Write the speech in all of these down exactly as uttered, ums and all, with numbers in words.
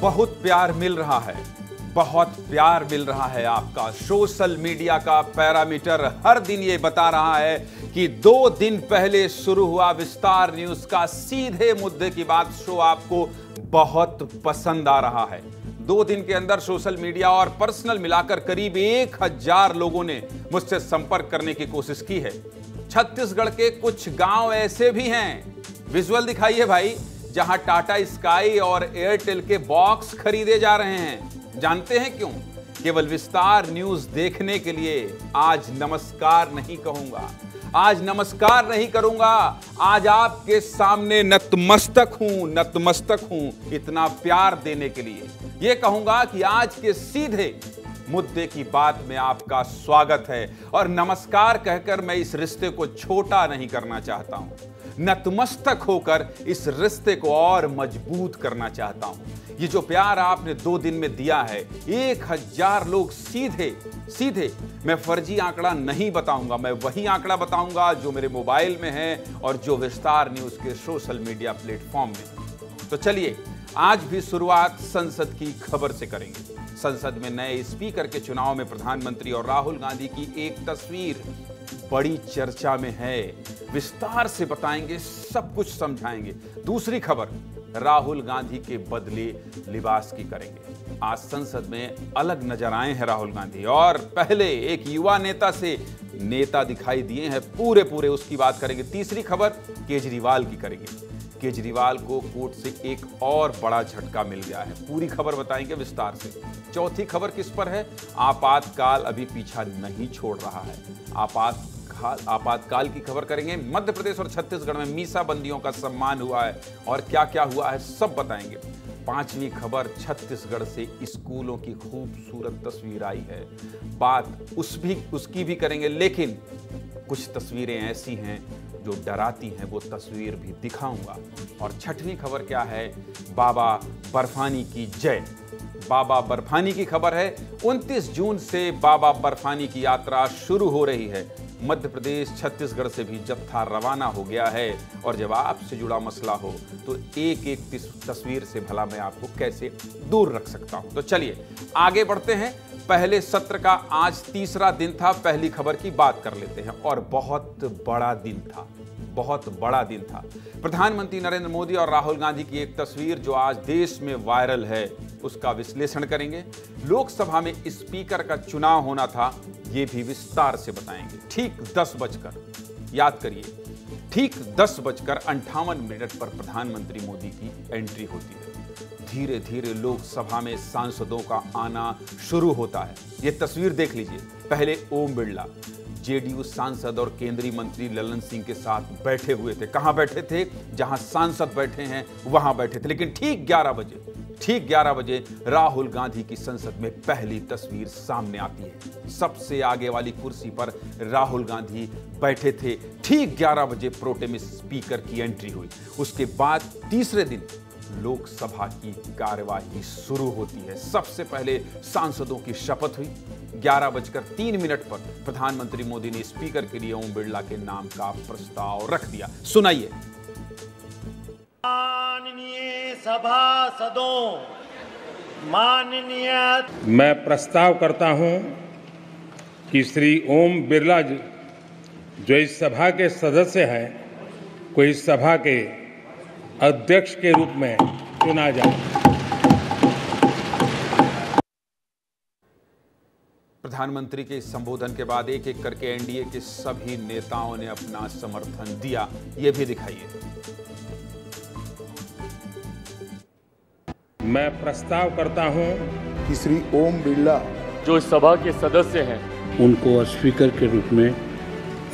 बहुत प्यार मिल रहा है, बहुत प्यार मिल रहा है आपका। सोशल मीडिया का पैरामीटर हर दिन ये बता रहा है कि दो दिन पहले शुरू हुआ विस्तार न्यूज का सीधे मुद्दे की बात शो आपको बहुत पसंद आ रहा है। दो दिन के अंदर सोशल मीडिया और पर्सनल मिलाकर करीब एक हजार लोगों ने मुझसे संपर्क करने की कोशिश की है। छत्तीसगढ़ के कुछ गांव ऐसे भी हैं, विजुअल दिखाइए भाई, जहां टाटा स्काई और एयरटेल के बॉक्स खरीदे जा रहे हैं। जानते हैं क्यों? केवल विस्तार न्यूज देखने के लिए। आज नमस्कार नहीं कहूंगा, आज नमस्कार नहीं करूंगा, आज आपके सामने नतमस्तक हूं, नतमस्तक हूं इतना प्यार देने के लिए। यह कहूंगा कि आज के सीधे मुद्दे की बात में आपका स्वागत है और नमस्कार कहकर मैं इस रिश्ते को छोटा नहीं करना चाहता हूं, नतमस्तक होकर इस रिश्ते को और मजबूत करना चाहता हूं। ये जो प्यार आपने दो दिन में दिया है, एक हजार लोग सीधे सीधे मैं फर्जी आंकड़ा नहीं बताऊंगा, मैं वही आंकड़ा बताऊंगा जो मेरे मोबाइल में है और जो विस्तार न्यूज के सोशल मीडिया प्लेटफॉर्म में। तो चलिए आज भी शुरुआत संसद की खबर से करेंगे। संसद में नए स्पीकर के चुनाव में प्रधानमंत्री और राहुल गांधी की एक तस्वीर बड़ी चर्चा में है, विस्तार से बताएंगे, सब कुछ समझाएंगे। दूसरी खबर राहुल गांधी के बदले लिबास की करेंगे। आज संसद में अलग नजर आए हैं राहुल गांधी और पहले एक युवा नेता से नेता दिखाई दिए हैं पूरे पूरे, उसकी बात करेंगे। तीसरी खबर केजरीवाल की करेंगे। केजरीवाल को कोर्ट से एक और बड़ा झटका मिल गया है, पूरी खबर बताएंगे विस्तार से। चौथी खबर किस पर है? आपातकाल अभी पीछा नहीं छोड़ रहा है, आपातकाल आपातकाल की खबर करेंगे। मध्य प्रदेश और छत्तीसगढ़ में मीसा बंदियों का सम्मान हुआ है और क्या क्या हुआ है सब बताएंगे। पांचवी खबर छत्तीसगढ़ से स्कूलों की खूबसूरत तस्वीर आई है, बात उस भी उसकी भी करेंगे, लेकिन कुछ तस्वीरें ऐसी हैं जो डराती हैं, वो तस्वीर भी दिखाऊंगा। और छठवीं खबर क्या है? बाबा बर्फानी की जय, बाबा बर्फानी की खबर है। उनतीस जून से बाबा बर्फानी की यात्रा शुरू हो रही है, मध्य प्रदेश छत्तीसगढ़ से भी जत्था रवाना हो गया है। और जब आपसे जुड़ा मसला हो तो एक एक तस्वीर से भला मैं आपको कैसे दूर रख सकता हूं। तो चलिए आगे बढ़ते हैं। पहले सत्र का आज तीसरा दिन था, पहली खबर की बात कर लेते हैं। और बहुत बड़ा दिन था, बहुत बड़ा दिन था। प्रधानमंत्री नरेंद्र मोदी और राहुल गांधी की एक तस्वीर जो आज देश में वायरल है, उसका विश्लेषण करेंगे। लोकसभा में स्पीकर का चुनाव होना था, ये भी विस्तार से बताएंगे। ठीक दस बजकर याद करिए ठीक दस बजकर अंठावन मिनट पर प्रधानमंत्री मोदी की एंट्री होती है। धीरे धीरे लोकसभा में सांसदों का आना शुरू होता है। ये तस्वीर देख लीजिए, पहले ओम बिरला जेडीयू सांसद और केंद्रीय मंत्री ललन सिंह के साथ बैठे हुए थे। कहां बैठे थे? जहां सांसद बैठे हैं वहां बैठे थे। लेकिन ठीक ग्यारह बजे ठीक ग्यारह बजे राहुल गांधी की संसद में पहली तस्वीर सामने आती है। सबसे आगे वाली कुर्सी पर राहुल गांधी बैठे थे। ठीक ग्यारह बजे प्रोटेम स्पीकर की एंट्री हुई। उसके बाद तीसरे दिन लोकसभा की कार्यवाही शुरू होती है। सबसे पहले सांसदों की शपथ हुई। ग्यारह बजकर तीन मिनट पर प्रधानमंत्री मोदी ने स्पीकर के लिए ओम बिरला के नाम का प्रस्ताव रख दिया। सुनाइए। माननीय सभासदों, माननीय, मैं प्रस्ताव करता हूं कि श्री ओम बिरला जो इस सभा के सदस्य हैं, कोई इस सभा के अध्यक्ष के रूप में चुना जाए। प्रधानमंत्री के संबोधन के बाद एक एक करके एनडीए के सभी नेताओं ने अपना समर्थन दिया, यह भी दिखाइए। मैं प्रस्ताव करता हूं कि श्री ओम बिरला जो इस सभा के सदस्य हैं, उनको स्पीकर के रूप में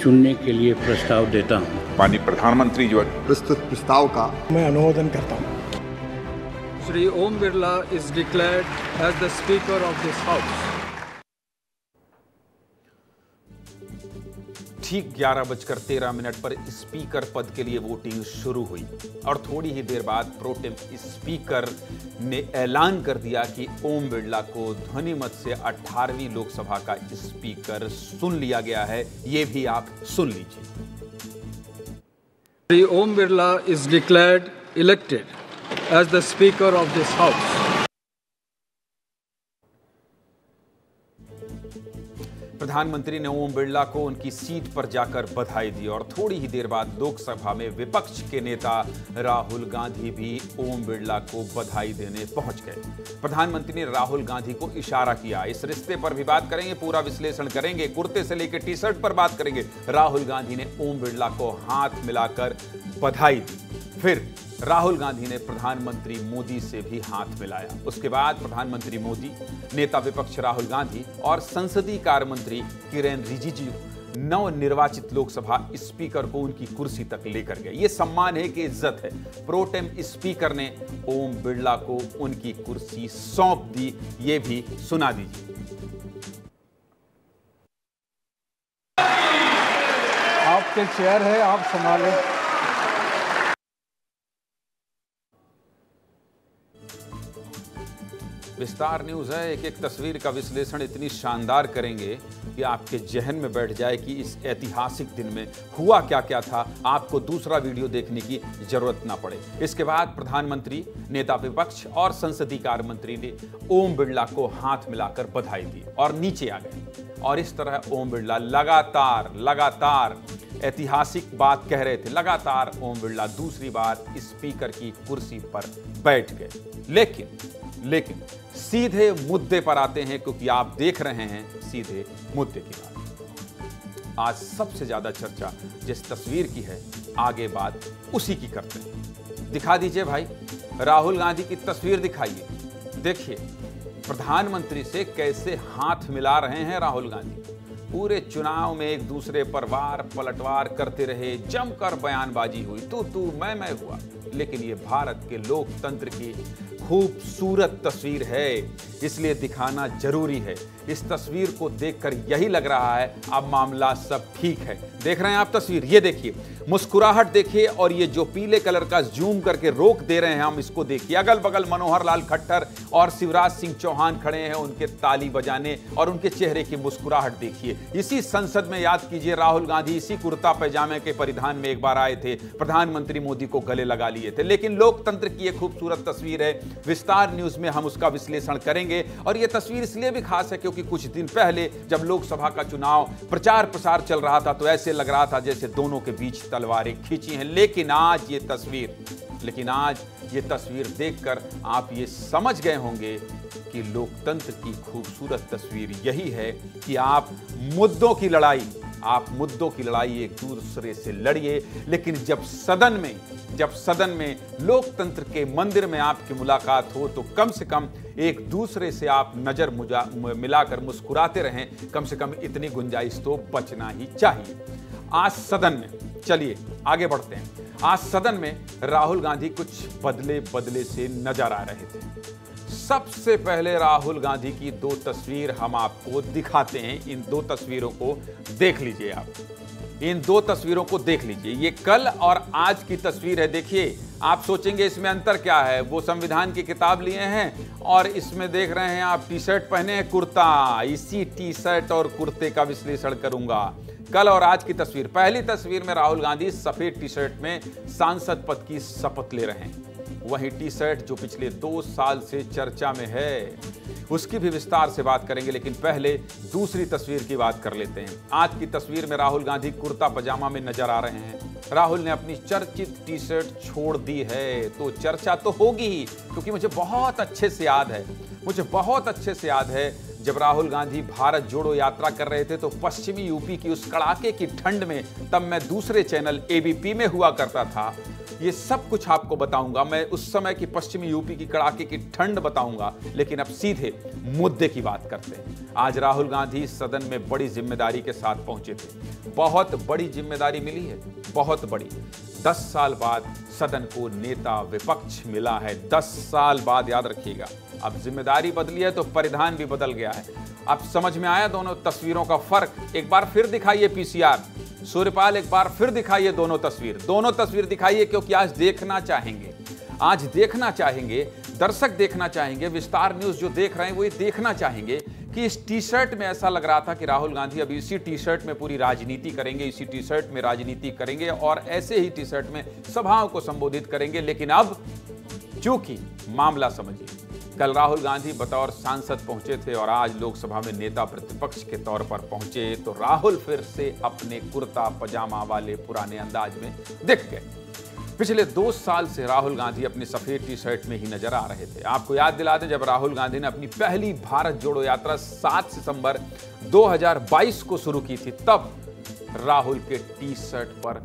चुनने के लिए प्रस्ताव देता हूं। माननीय प्रधानमंत्री जो प्रस्तुत प्रस्ताव का मैं अनुमोदन करता हूं। Shri Om Birla is declared as the speaker of this house. ठीक ग्यारह बजकर तेरह मिनट पर स्पीकर पद के लिए वोटिंग शुरू हुई और थोड़ी ही देर बाद प्रोटेम स्पीकर ने ऐलान कर दिया कि ओम बिरला को ध्वनिमत से अठारहवीं लोकसभा का स्पीकर चुन लिया गया है। ये भी आप सुन लीजिए। Shri Om Birla is declared elected as the speaker of this house. प्रधानमंत्री ने ओम बिरला को उनकी सीट पर जाकर बधाई दी और थोड़ी ही देर बाद लोकसभा में विपक्ष के नेता राहुल गांधी भी ओम बिरला को बधाई देने पहुंच गए। प्रधानमंत्री ने राहुल गांधी को इशारा किया। इस रिश्ते पर भी बात करेंगे, पूरा विश्लेषण करेंगे, कुर्ते से लेकर टी शर्ट पर बात करेंगे। राहुल गांधी ने ओम बिरला को हाथ मिलाकर बधाई दी। फिर राहुल गांधी ने प्रधानमंत्री मोदी से भी हाथ मिलाया। उसके बाद प्रधानमंत्री मोदी, नेता विपक्ष राहुल गांधी और संसदीय कार्य मंत्री किरेन रिजिजू नव निर्वाचित लोकसभा स्पीकर को उनकी कुर्सी तक लेकर गए। ये सम्मान है कि इज्जत है। प्रोटेम स्पीकर ने ओम बिरला को उनकी कुर्सी सौंप दी। ये भी सुना दीजिए। आपके चेयर है, आप संभालें। विस्तार न्यूज है। एक एक तस्वीर का विश्लेषण इतनी शानदार करेंगे कि आपके जहन में बैठ जाए कि इस ऐतिहासिक दिन में हुआ क्या क्या था। आपको दूसरा वीडियो देखने की जरूरत ना पड़े। इसके बाद प्रधानमंत्री, नेता विपक्ष और संसदीय कार्य मंत्री ने ओम बिरला को हाथ मिलाकर बधाई दी और नीचे आ गए। और इस तरह ओम बिरला लगातार लगातार ऐतिहासिक बात कह रहे थे। लगातार ओम बिरला दूसरी बार स्पीकर की कुर्सी पर बैठ गए। लेकिन लेकिन सीधे मुद्दे पर आते हैं, क्योंकि आप देख रहे हैं सीधे मुद्दे की बात। आज सबसे ज्यादा चर्चा जिस तस्वीर की है, आगे बात उसी की करते हैं। दिखा दीजिए भाई, राहुल गांधी की तस्वीर दिखाइए। देखिए प्रधानमंत्री से कैसे हाथ मिला रहे हैं राहुल गांधी। पूरे चुनाव में एक दूसरे पर वार पलटवार करते रहे, जमकर बयानबाजी हुई, तू तू मैं मैं हुआ। लेकिन ये भारत के लोकतंत्र की खूबसूरत तस्वीर है, इसलिए दिखाना जरूरी है। इस तस्वीर को देखकर यही लग रहा है अब मामला सब ठीक है। देख रहे हैं आप तस्वीर, ये देखिए, मुस्कुराहट देखिए। और ये जो पीले कलर का जूम करके रोक दे रहे हैं हम, इसको देखिए। अगल बगल मनोहर लाल खट्टर और शिवराज सिंह चौहान खड़े हैं, उनके ताली बजाने और उनके चेहरे की मुस्कुराहट देखिए। इसी संसद में, याद कीजिए, राहुल गांधी इसी कुर्ता पैजामे के परिधान में एक बार आए थे, प्रधानमंत्री मोदी को गले लगा लिए थे। लेकिन लोकतंत्र की यह खूबसूरत तस्वीर है। विस्तार न्यूज में हम उसका विश्लेषण करेंगे। और यह तस्वीर इसलिए भी खास है क्योंकि कुछ दिन पहले जब लोकसभा का चुनाव प्रचार प्रसार चल रहा था तो ऐसे लग रहा था जैसे दोनों के बीच तलवारें खींची हैं। लेकिन आज ये तस्वीर लेकिन आज ये तस्वीर देखकर आप ये समझ गए होंगे कि लोकतंत्र की खूबसूरत तस्वीर यही है कि आप मुद्दों की लड़ाई आप मुद्दों की लड़ाई एक दूसरे से लड़िए। लेकिन जब सदन में जब सदन में लोकतंत्र के मंदिर में आपकी मुलाकात हो तो कम से कम एक दूसरे से आप नजर मिलाकर मुस्कुराते रहें। कम से कम इतनी गुंजाइश तो बचना ही चाहिए। आज सदन में, चलिए आगे बढ़ते हैं। आज सदन में राहुल गांधी कुछ बदले बदले से नजर आ रहे थे। सबसे पहले राहुल गांधी की दो तस्वीर हम आपको दिखाते हैं। इन दो तस्वीरों को देख लीजिए आप इन दो तस्वीरों को देख लीजिए ये कल और आज की तस्वीर है। देखिए, आप सोचेंगे इसमें अंतर क्या है। वो संविधान की किताब लिए हैं और इसमें देख रहे हैं आप टी शर्ट पहने हैं, कुर्ता। इसी टी शर्ट और कुर्ते का विश्लेषण करूंगा। कल और आज की तस्वीर, पहली तस्वीर में राहुल गांधी सफेद टी शर्ट में सांसद पद की शपथ ले रहे हैं। वही टी शर्ट जो पिछले दो साल से चर्चा में है, उसकी भी विस्तार से बात करेंगे। लेकिन पहले दूसरी तस्वीर की बात कर लेते हैं। आज की तस्वीर में राहुल गांधी कुर्ता पजामा में नजर आ रहे हैं। राहुल ने अपनी चर्चित टी शर्ट छोड़ दी है तो चर्चा तो होगी ही, क्योंकि मुझे बहुत अच्छे से याद है मुझे बहुत अच्छे से याद है जब राहुल गांधी भारत जोड़ो यात्रा कर रहे थे तो पश्चिमी यूपी की उस कड़ाके की ठंड में, तब मैं दूसरे चैनल ए बी पी में हुआ करता था। ये सब कुछ आपको बताऊंगा, मैं उस समय की पश्चिमी यूपी की कड़ाके की ठंड बताऊंगा। लेकिन अब सीधे मुद्दे की बात करते हैं। आज राहुल गांधी सदन में बड़ी जिम्मेदारी के साथ पहुंचे थे। बहुत बड़ी जिम्मेदारी मिली है, बहुत बड़ी। दस साल बाद सदन को नेता विपक्ष मिला है। दस साल बाद, याद रखिएगा। अब जिम्मेदारी बदली है तो परिधान भी बदल गया है। अब समझ में आया दोनों तस्वीरों का फर्क। एक बार फिर दिखाइए पी सी आर सूर्यपाल, एक बार फिर दिखाइए दोनों तस्वीर दोनों तस्वीर दिखाइए, क्योंकि आज देखना चाहेंगे आज देखना चाहेंगे दर्शक देखना चाहेंगे। विस्तार न्यूज जो देख रहे हैं वो ये देखना चाहेंगे कि इस टी शर्ट में ऐसा लग रहा था कि राहुल गांधी अभी इसी टी शर्ट में पूरी राजनीति करेंगे इसी टी शर्ट में राजनीति करेंगे और ऐसे ही टी शर्ट में सभाओं को संबोधित करेंगे। लेकिन अब चूंकि मामला समझिए, कल राहुल गांधी बतौर सांसद पहुंचे थे और आज लोकसभा में नेता प्रतिपक्ष के तौर पर पहुंचे तो राहुल फिर से अपने कुर्ता पजामा वाले पुराने अंदाज में दिख गए। पिछले दो साल से राहुल गांधी अपने सफेद टी शर्ट में ही नजर आ रहे थे। आपको याद दिला दें जब राहुल गांधी ने अपनी पहली भारत जोड़ो यात्रा सात सितंबर दो हज़ार बाईस को शुरू की थी, तब राहुल के टी शर्ट पर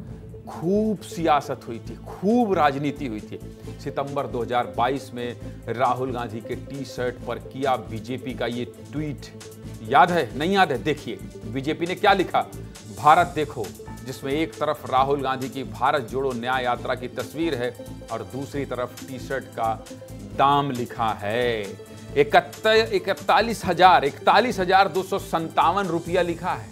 खूब सियासत हुई थी, खूब राजनीति हुई थी। सितंबर दो हज़ार बाईस में राहुल गांधी के टी शर्ट पर किया बीजेपी का ये ट्वीट, याद है नहीं याद है? देखिए बीजेपी ने क्या लिखा, भारत देखो, जिसमें एक तरफ राहुल गांधी की भारत जोड़ो न्याय यात्रा की तस्वीर है और दूसरी तरफ टी शर्ट का दाम लिखा है इकतालीस हजार इकतालीस हजार दो सौ संतावन रुपया लिखा है।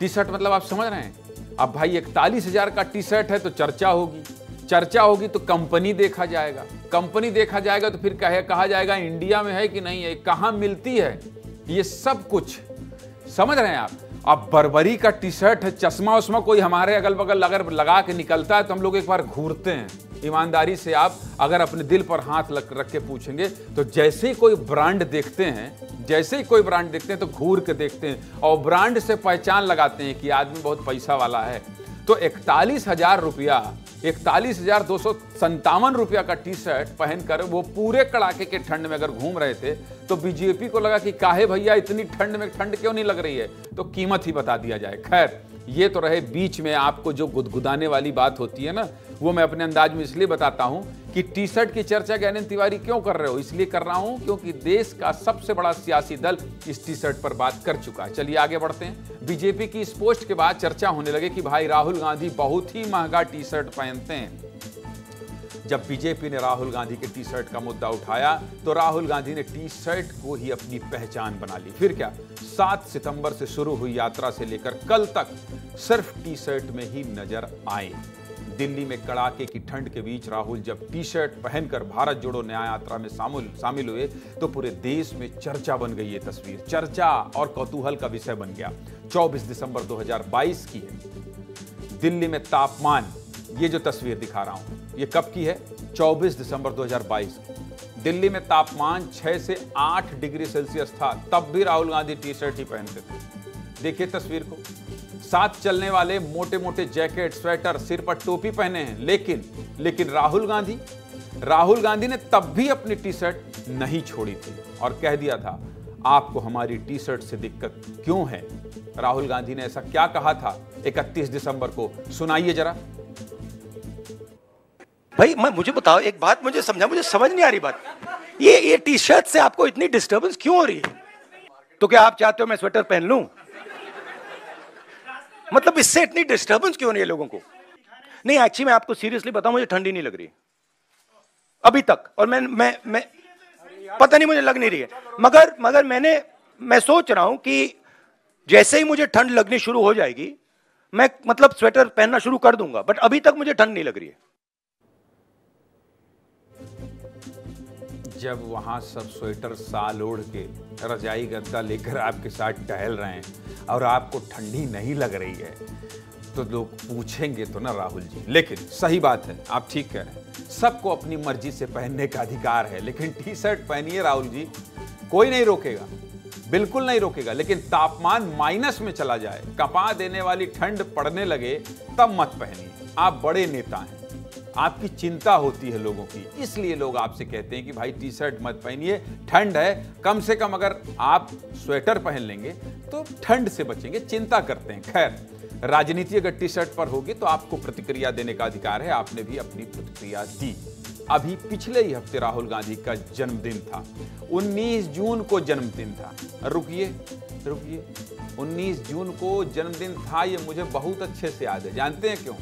टी शर्ट मतलब आप समझ रहे हैं। अब भाई इकतालीस हजार का टी शर्ट है तो चर्चा होगी, चर्चा होगी तो कंपनी देखा जाएगा, कंपनी देखा जाएगा तो फिर कहे कहा जाएगा इंडिया में है कि नहीं है, कहाँ मिलती है, ये सब कुछ समझ रहे हैं आप। अब बर्बरी का टी शर्ट है, चश्मा उसमें कोई हमारे अगल बगल अगर लगा के निकलता है तो हम लोग एक बार घूरते हैं। ईमानदारी से आप अगर अपने दिल पर हाथ लग रख के पूछेंगे तो जैसे ही कोई ब्रांड देखते हैं जैसे ही कोई ब्रांड देखते हैं तो घूर के देखते हैं और ब्रांड से पहचान लगाते हैं कि आदमी बहुत पैसा वाला है। तो इकतालीस हजार रुपया इकतालीस हजार दो सौ संतावन रुपया का टी शर्ट पहनकर वो पूरे कड़ाके के ठंड में अगर घूम रहे थे तो बीजेपी को लगा कि काहे भैया इतनी ठंड में ठंड क्यों नहीं लग रही है, तो कीमत ही बता दिया जाए। खैर ये तो रहे, बीच में आपको जो गुदगुदाने वाली बात होती है ना वो मैं अपने अंदाज में इसलिए बताता हूं कि टी शर्ट की चर्चा ज्ञानेंद्र तिवारी क्यों कर रहे हो, इसलिए कर रहा हूं क्योंकि देश का सबसे बड़ा सियासी दल इस टी शर्ट पर बात कर चुका है। चलिए आगे बढ़ते हैं। बीजेपी की इस पोस्ट के बाद चर्चा होने लगे कि भाई राहुल गांधी बहुत ही महंगा टी शर्ट पहनते हैं। जब बीजेपी ने राहुल गांधी के टी शर्ट का मुद्दा उठाया तो राहुल गांधी ने टी शर्ट को ही अपनी पहचान बना ली। फिर क्या, सात सितंबर से शुरू हुई यात्रा से लेकर कल तक सिर्फ टी शर्ट में ही नजर आए। दिल्ली में कड़ाके की ठंड के बीच राहुल जब टी शर्ट पहनकर भारत जोड़ो न्याय यात्रा में शामिल हुए तो पूरे देश में चर्चा बन गई। ये तस्वीर चर्चा और कौतूहल का विषय बन गया। चौबीस दिसंबर दो हज़ार बाईस की है। दिल्ली में तापमान, ये जो तस्वीर दिखा रहा हूं ये कब की है, चौबीस दिसंबर दो हज़ार बाईस की। दिल्ली में तापमान छह से आठ डिग्री सेल्सियस था, तब भी राहुल गांधी टी शर्ट ही पहनते थे। देखिए तस्वीर को, साथ चलने वाले मोटे मोटे जैकेट, स्वेटर, सिर पर टोपी पहने हैं, लेकिन लेकिन राहुल गांधी राहुल गांधी ने तब भी अपनी टी शर्ट नहीं छोड़ी थी और कह दिया था आपको हमारी टी शर्ट से दिक्कत क्यों है। राहुल गांधी ने ऐसा क्या कहा था इकतीस दिसंबर को, सुनाइए जरा। भाई मैं मुझे बताओ एक बात, मुझे समझा, मुझे समझ नहीं आ रही बात, ये ये टी शर्ट से आपको इतनी डिस्टर्बेंस क्यों हो रही है? तो क्या आप चाहते हो मैं स्वेटर पहन लूं? मतलब इससे इतनी डिस्टर्बेंस क्यों हो रही है लोगों को? नहीं एक्चुअली मैं आपको सीरियसली बताऊं, मुझे ठंडी नहीं लग रही अभी तक, और मैं मैं मैं पता नहीं मुझे लग नहीं रही है, मगर मगर मैंने मैं सोच रहा हूं कि जैसे ही मुझे ठंड लगनी शुरू हो जाएगी मैं मतलब स्वेटर पहनना शुरू कर दूंगा, बट अभी तक मुझे ठंड नहीं लग रही है। जब वहाँ सब स्वेटर साल ओढ़ के रजाई गद्दा लेकर आपके साथ टहल रहे हैं और आपको ठंडी नहीं लग रही है तो लोग पूछेंगे तो ना राहुल जी। लेकिन सही बात है, आप ठीक कह रहे हैं, सबको अपनी मर्जी से पहनने का अधिकार है, लेकिन टी शर्ट पहनिए राहुल जी, कोई नहीं रोकेगा, बिल्कुल नहीं रोकेगा। लेकिन तापमान माइनस में चला जाए, कपा देने वाली ठंड पड़ने लगे, तब मत पहनिए। आप बड़े नेता हैं, आपकी चिंता होती है लोगों की, इसलिए लोग आपसे कहते हैं कि भाई टी शर्ट मत पहनिए, ठंड है, कम से कम अगर आप स्वेटर पहन लेंगे तो ठंड से बचेंगे, चिंता करते हैं। खैर राजनीति अगर टी शर्ट पर होगी तो आपको प्रतिक्रिया देने का अधिकार है, आपने भी अपनी प्रतिक्रिया दी। अभी पिछले ही हफ्ते राहुल गांधी का जन्मदिन था, उन्नीस जून को जन्मदिन था। रुकिए रुकिए उन्नीस जून को जन्मदिन था, ये मुझे बहुत अच्छे से याद है। जानते हैं क्यों?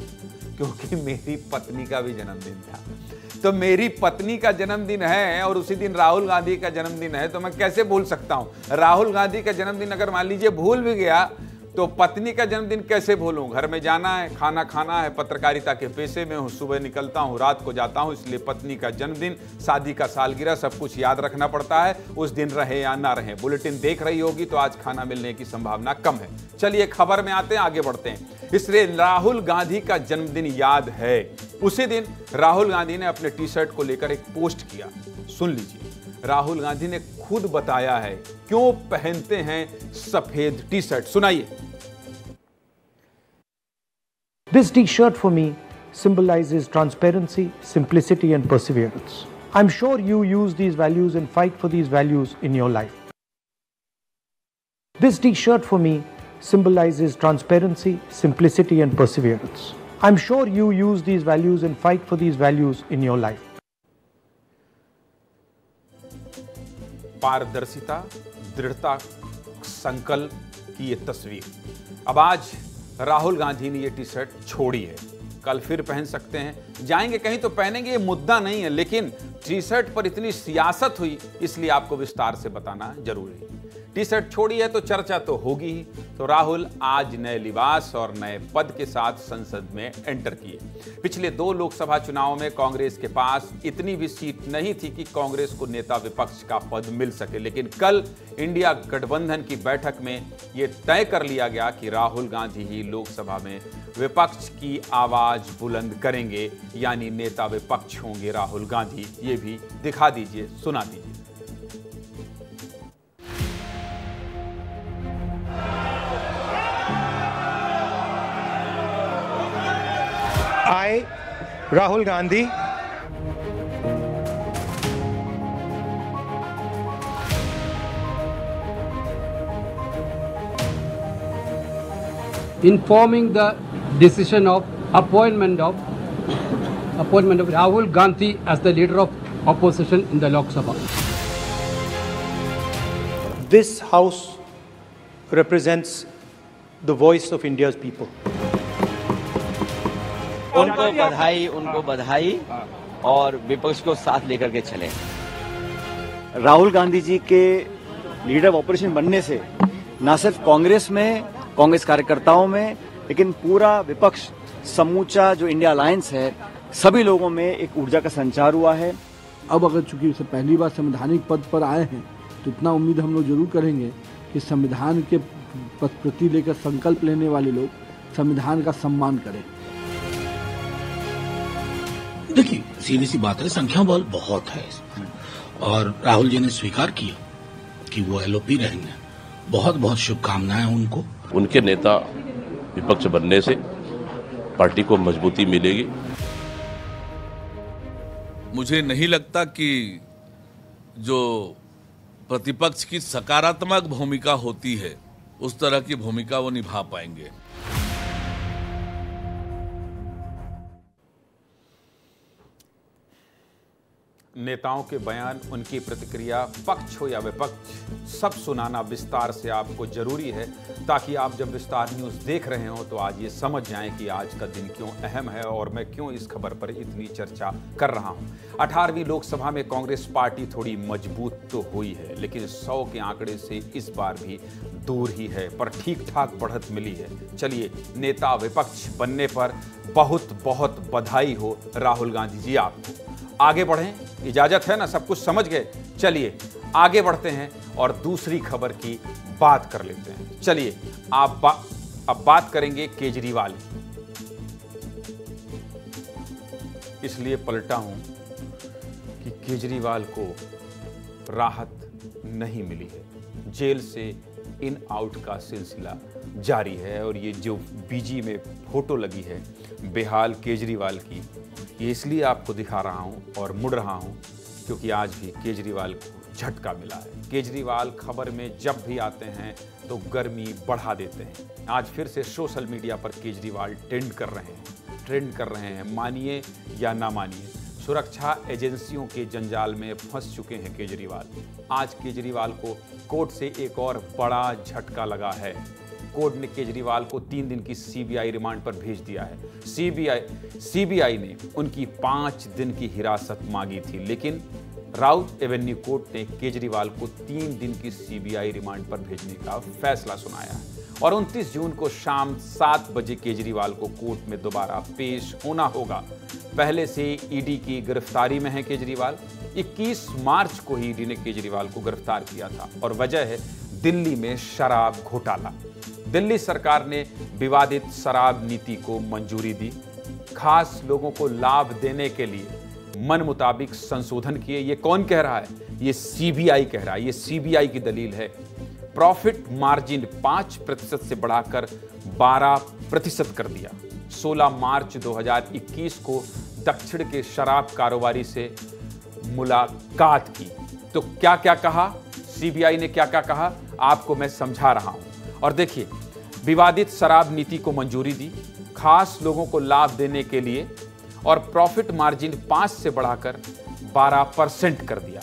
क्योंकि मेरी पत्नी का भी जन्मदिन था। तो मेरी पत्नी का जन्मदिन है और उसी दिन राहुल गांधी का जन्मदिन है, तो मैं कैसे भूल सकता हूं। राहुल गांधी का जन्मदिन अगर मान लीजिए भूल भी गया तो पत्नी का जन्मदिन कैसे भूलूं। घर में जाना है, खाना खाना है, पत्रकारिता के पेशे में हूँ, सुबह निकलता हूँ, रात को जाता हूँ, इसलिए पत्नी का जन्मदिन, शादी का सालगिरह सब कुछ याद रखना पड़ता है। उस दिन रहे या ना रहे, बुलेटिन देख रही होगी तो आज खाना मिलने की संभावना कम है। चलिए खबर में आते हैं, आगे बढ़ते हैं। इसलिए राहुल गांधी का जन्मदिन याद है, उसी दिन राहुल गांधी ने अपने टी शर्ट को लेकर एक पोस्ट किया, सुन लीजिए। राहुल गांधी ने खुद बताया है क्यों पहनते हैं सफेद टी शर्ट। सुनाइए। This T shirt for me symbolizes transparency, simplicity and perseverance. I'm sure you use these values and fight for these values in your life. This t-shirt for me symbolizes transparency, simplicity and perseverance. I'm sure you use these values and fight for these values in your life. पारदर्शिता, दृढ़ता, संकल्प की ये तस्वीर। अब आज राहुल गांधी ने ये टी-शर्ट छोड़ी है, कल फिर पहन सकते हैं, जाएंगे कहीं तो पहनेंगे, ये मुद्दा नहीं है, लेकिन टी शर्ट पर इतनी सियासत हुई इसलिए आपको विस्तार से बताना जरूरी है। टी शर्ट छोड़ी है तो चर्चा तो होगी ही। तो राहुल आज नए लिबास और नए पद के साथ संसद में एंटर किए। पिछले दो लोकसभा चुनाव में कांग्रेस के पास इतनी भी सीट नहीं थी कि कांग्रेस को नेता विपक्ष का पद मिल सके, लेकिन कल इंडिया गठबंधन की बैठक में यह तय कर लिया गया कि राहुल गांधी ही लोकसभा में विपक्ष की आवाज बुलंद करेंगे, यानी नेता विपक्ष होंगे राहुल गांधी। ये भी दिखा दीजिए, सुना दीजिए। I, Rahul Gandhi, informing the decision of appointment of appointment of Rahul Gandhi as the leader of opposition in the Lok Sabha. This house represents the voice of India's people. उनको बधाई, उनको बधाई और विपक्ष को साथ लेकर के चले। राहुल गांधी जी के लीडर ऑफ ऑपोजिशन बनने से न सिर्फ कांग्रेस में, कांग्रेस कार्यकर्ताओं में, लेकिन पूरा विपक्ष, समूचा जो इंडिया अलायंस है, सभी लोगों में एक ऊर्जा का संचार हुआ है। अब अगर चूंकि पहली बार संवैधानिक पद पर आए हैं तो इतना उम्मीद हम लोग जरूर करेंगे कि संविधान के प्रति लेकर संकल्प लेने वाले लोग संविधान का सम्मान करें। देखिए, सीधी सी बात है, संख्या बल बहुत है और राहुल जी ने स्वीकार किया कि वो एल ओ पी रहेंगे। बहुत बहुत शुभकामनाएं उनको। उनके नेता विपक्ष बनने से पार्टी को मजबूती मिलेगी। मुझे नहीं लगता कि जो प्रतिपक्ष की सकारात्मक भूमिका होती है उस तरह की भूमिका वो निभा पाएंगे। नेताओं के बयान, उनकी प्रतिक्रिया, पक्ष हो या विपक्ष, सब सुनाना विस्तार से आपको जरूरी है, ताकि आप जब विस्तार न्यूज़ देख रहे हो तो आज ये समझ जाएं कि आज का दिन क्यों अहम है और मैं क्यों इस खबर पर इतनी चर्चा कर रहा हूं। अठारहवीं लोकसभा में कांग्रेस पार्टी थोड़ी मजबूत तो हुई है, लेकिन सौ के आंकड़े से इस बार भी दूर ही है, पर ठीक ठाक बढ़त मिली है। चलिए, नेता विपक्ष बनने पर बहुत बहुत बधाई हो राहुल गांधी जी आपको। आगे बढ़ें, इजाजत है ना, सब कुछ समझ गए। चलिए आगे बढ़ते हैं और दूसरी खबर की बात कर लेते हैं। चलिए, आप बा, अब बात करेंगे केजरीवाल। इसलिए पलटा हूं कि केजरीवाल को राहत नहीं मिली है, जेल से इन आउट का सिलसिला जारी है और ये जो बीजी में फोटो लगी है बेहाल केजरीवाल की, ये इसलिए आपको दिखा रहा हूँ और मुड़ रहा हूँ क्योंकि आज भी केजरीवाल को झटका मिला है। केजरीवाल खबर में जब भी आते हैं तो गर्मी बढ़ा देते हैं। आज फिर से सोशल मीडिया पर केजरीवाल ट्रेंड कर रहे हैं, ट्रेंड कर रहे हैं मानिए या ना मानिए। सुरक्षा एजेंसियों के जंजाल में फंस चुके हैं केजरीवाल। आज केजरीवाल को कोर्ट से एक और बड़ा झटका लगा है। कोर्ट ने केजरीवाल को तीन दिन की सी बी आई रिमांड पर भेज दिया है। C B I C B I ने उनकी पाँच दिन की हिरासत मांगी थी, लेकिन राउत एवेन्यू कोर्ट ने केजरीवाल को तीन दिन की सी बी आई रिमांड पर भेजने का फैसला सुनाया है और उनतीस जून को शाम सात बजे केजरीवाल को कोर्ट में दोबारा पेश होना होगा। पहले से ई डी की गिरफ्तारी में है केजरीवाल। इक्कीस मार्च को ही ई डी ने केजरीवाल को गिरफ्तार किया था और वजह है दिल्ली में शराब घोटाला। दिल्ली सरकार ने विवादित शराब नीति को मंजूरी दी। खास लोगों को लाभ देने के लिए मन मुताबिक संशोधन किए। ये कौन कह रहा है? ये सीबीआई कह रहा है, ये सीबीआई की दलील है। प्रॉफिट मार्जिन पांच प्रतिशत से बढ़ाकर बारह प्रतिशत कर दिया। सोलह मार्च दो हज़ार इक्कीस को दक्षिण के शराब कारोबारी से मुलाकात की तो क्या क्या कहा, सीबीआई ने क्या क्या कहा, आपको मैं समझा रहा हूं। और देखिए, विवादित शराब नीति को मंजूरी दी खास लोगों को लाभ देने के लिए और प्रॉफिट मार्जिन पांच से बढ़ाकर बारह परसेंट कर दिया।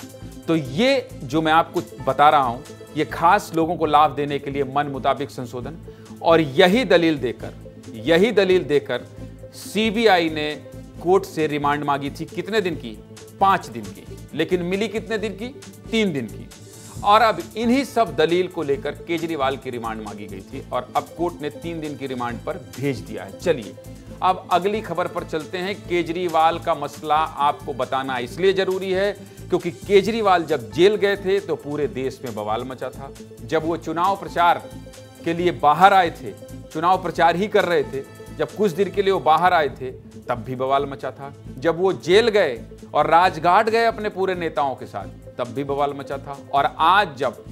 तो ये जो मैं आपको बता रहा हूं, ये खास लोगों को लाभ देने के लिए मन मुताबिक संशोधन, और यही दलील देकर यही दलील देकर सीबीआई ने कोर्ट से रिमांड मांगी थी। कितने दिन की? पांच दिन की। लेकिन मिली कितने दिन की? तीन दिन की। और अब इन्हीं सब दलील को लेकर केजरीवाल की रिमांड मांगी गई थी और अब कोर्ट ने तीन दिन की रिमांड पर भेज दिया है। चलिए अब अगली खबर पर चलते हैं। केजरीवाल का मसला आपको बताना इसलिए जरूरी है क्योंकि केजरीवाल जब जेल गए थे तो पूरे देश में बवाल मचा था। जब वो चुनाव प्रचार के लिए बाहर आए थे, चुनाव प्रचार ही कर रहे थे, जब कुछ देर के लिए वो बाहर आए थे तब भी बवाल मचा था। जब वो जेल गए और राजघाट गए अपने पूरे नेताओं के साथ तब भी बवाल मचा था। और आज जब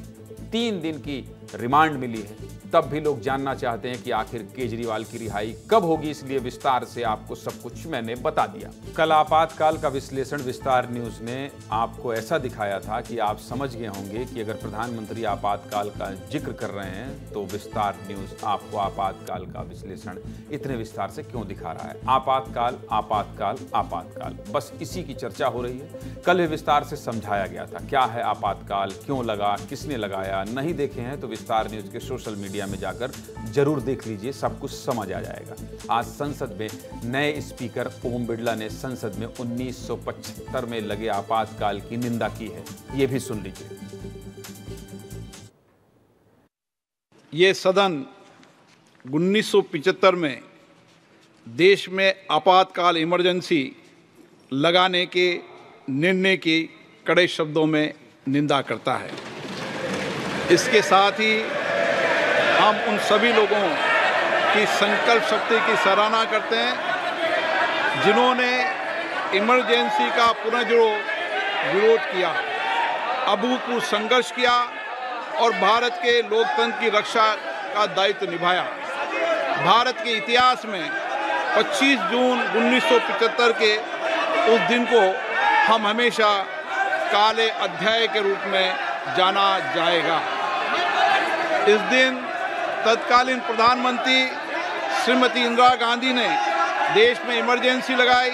तीन दिन की रिमांड मिली है तब भी लोग जानना चाहते हैं कि आखिर केजरीवाल की रिहाई कब होगी, इसलिए विस्तार से आपको सब कुछ मैंने बता दिया। कल आपातकाल का विश्लेषण विस्तार न्यूज ने आपको ऐसा दिखाया था कि आप समझ गए होंगे कि अगर प्रधानमंत्री आपातकाल का जिक्र कर रहे हैं तो विस्तार न्यूज आपको आपातकाल का विश्लेषण इतने विस्तार से क्यों दिखा रहा है। आपातकाल आपातकाल आपातकाल, बस इसी की चर्चा हो रही है। कल भी विस्तार से समझाया गया था क्या है आपातकाल, क्यों लगा, किसने लगाया। नहीं देखे हैं तो विस्तार न्यूज के सोशल मीडिया में जाकर जरूर देख लीजिए, सब कुछ समझ आ जाएगा। आज संसद में नए स्पीकर ओम बिरला ने संसद में उन्नीस सौ पचहत्तर में लगे आपातकाल की निंदा की है, यह भी सुन लीजिए। यह सदन उन्नीस सौ पचहत्तर में देश में आपातकाल इमरजेंसी लगाने के निर्णय की कड़े शब्दों में निंदा करता है। इसके साथ ही हम उन सभी लोगों की संकल्प शक्ति की सराहना करते हैं जिन्होंने इमरजेंसी का पुनर्जोड़ विरोध किया, अभूतपूर्व संघर्ष किया और भारत के लोकतंत्र की रक्षा का दायित्व निभाया। भारत के इतिहास में पच्चीस जून उन्नीस सौ पचहत्तर के उस दिन को हम हमेशा काले अध्याय के रूप में जाना जाएगा। इस दिन तत्कालीन प्रधानमंत्री श्रीमती इंदिरा गांधी ने देश में इमरजेंसी लगाई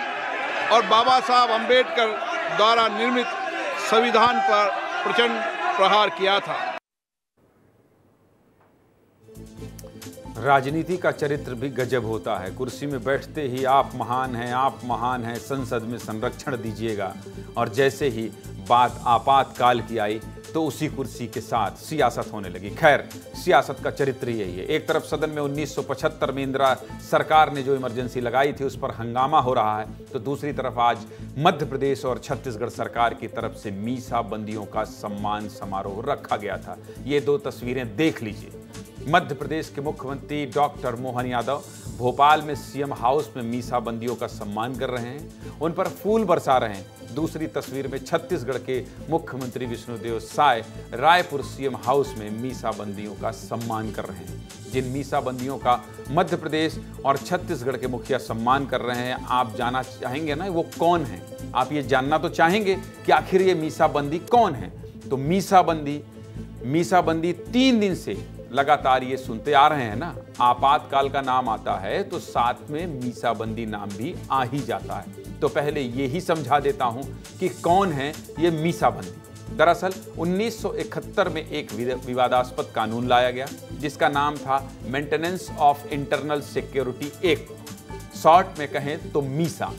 और बाबा साहब अंबेडकर द्वारा निर्मित संविधान पर प्रचंड प्रहार किया था। राजनीति का चरित्र भी गजब होता है। कुर्सी में बैठते ही आप महान हैं, आप महान हैं, संसद में संरक्षण दीजिएगा, और जैसे ही बात आपातकाल की आई तो उसी कुर्सी के साथ सियासत होने लगी। खैर, सियासत का चरित्र यही है। एक तरफ सदन में उन्नीस सौ पचहत्तर में इंदिरा सरकार ने जो इमरजेंसी लगाई थी उस पर हंगामा हो रहा है, तो दूसरी तरफ आज मध्य प्रदेश और छत्तीसगढ़ सरकार की तरफ से मीसा बंदियों का सम्मान समारोह रखा गया था। ये दो तस्वीरें देख लीजिए। मध्य प्रदेश के मुख्यमंत्री डॉक्टर मोहन यादव भोपाल में सीएम हाउस में मीसा बंदियों का सम्मान कर रहे हैं, उन पर फूल बरसा रहे हैं। दूसरी तस्वीर में छत्तीसगढ़ के मुख्यमंत्री विष्णुदेव साय रायपुर सीएम हाउस में मीसा बंदियों का सम्मान कर रहे हैं। जिन मीसा बंदियों का मध्य प्रदेश और छत्तीसगढ़ के मुखिया सम्मान कर रहे हैं, आप जानना चाहेंगे ना वो कौन है, आप ये जानना तो चाहेंगे कि आखिर ये मीसा बंदी कौन है। तो मीसा बंदी मीसा बंदी तीन दिन से लगातार ये सुनते आ रहे हैं ना, आपातकाल का नाम आता है तो साथ में मीसाबंदी नाम भी आ ही जाता है। तो पहले ये ही समझा देता हूं कि कौन है ये मीसाबंदी। दरअसल उन्नीस सौ इकहत्तर में एक विवादास्पद कानून लाया गया जिसका नाम था maintenance of internal security act, short में कहें तो मीसा।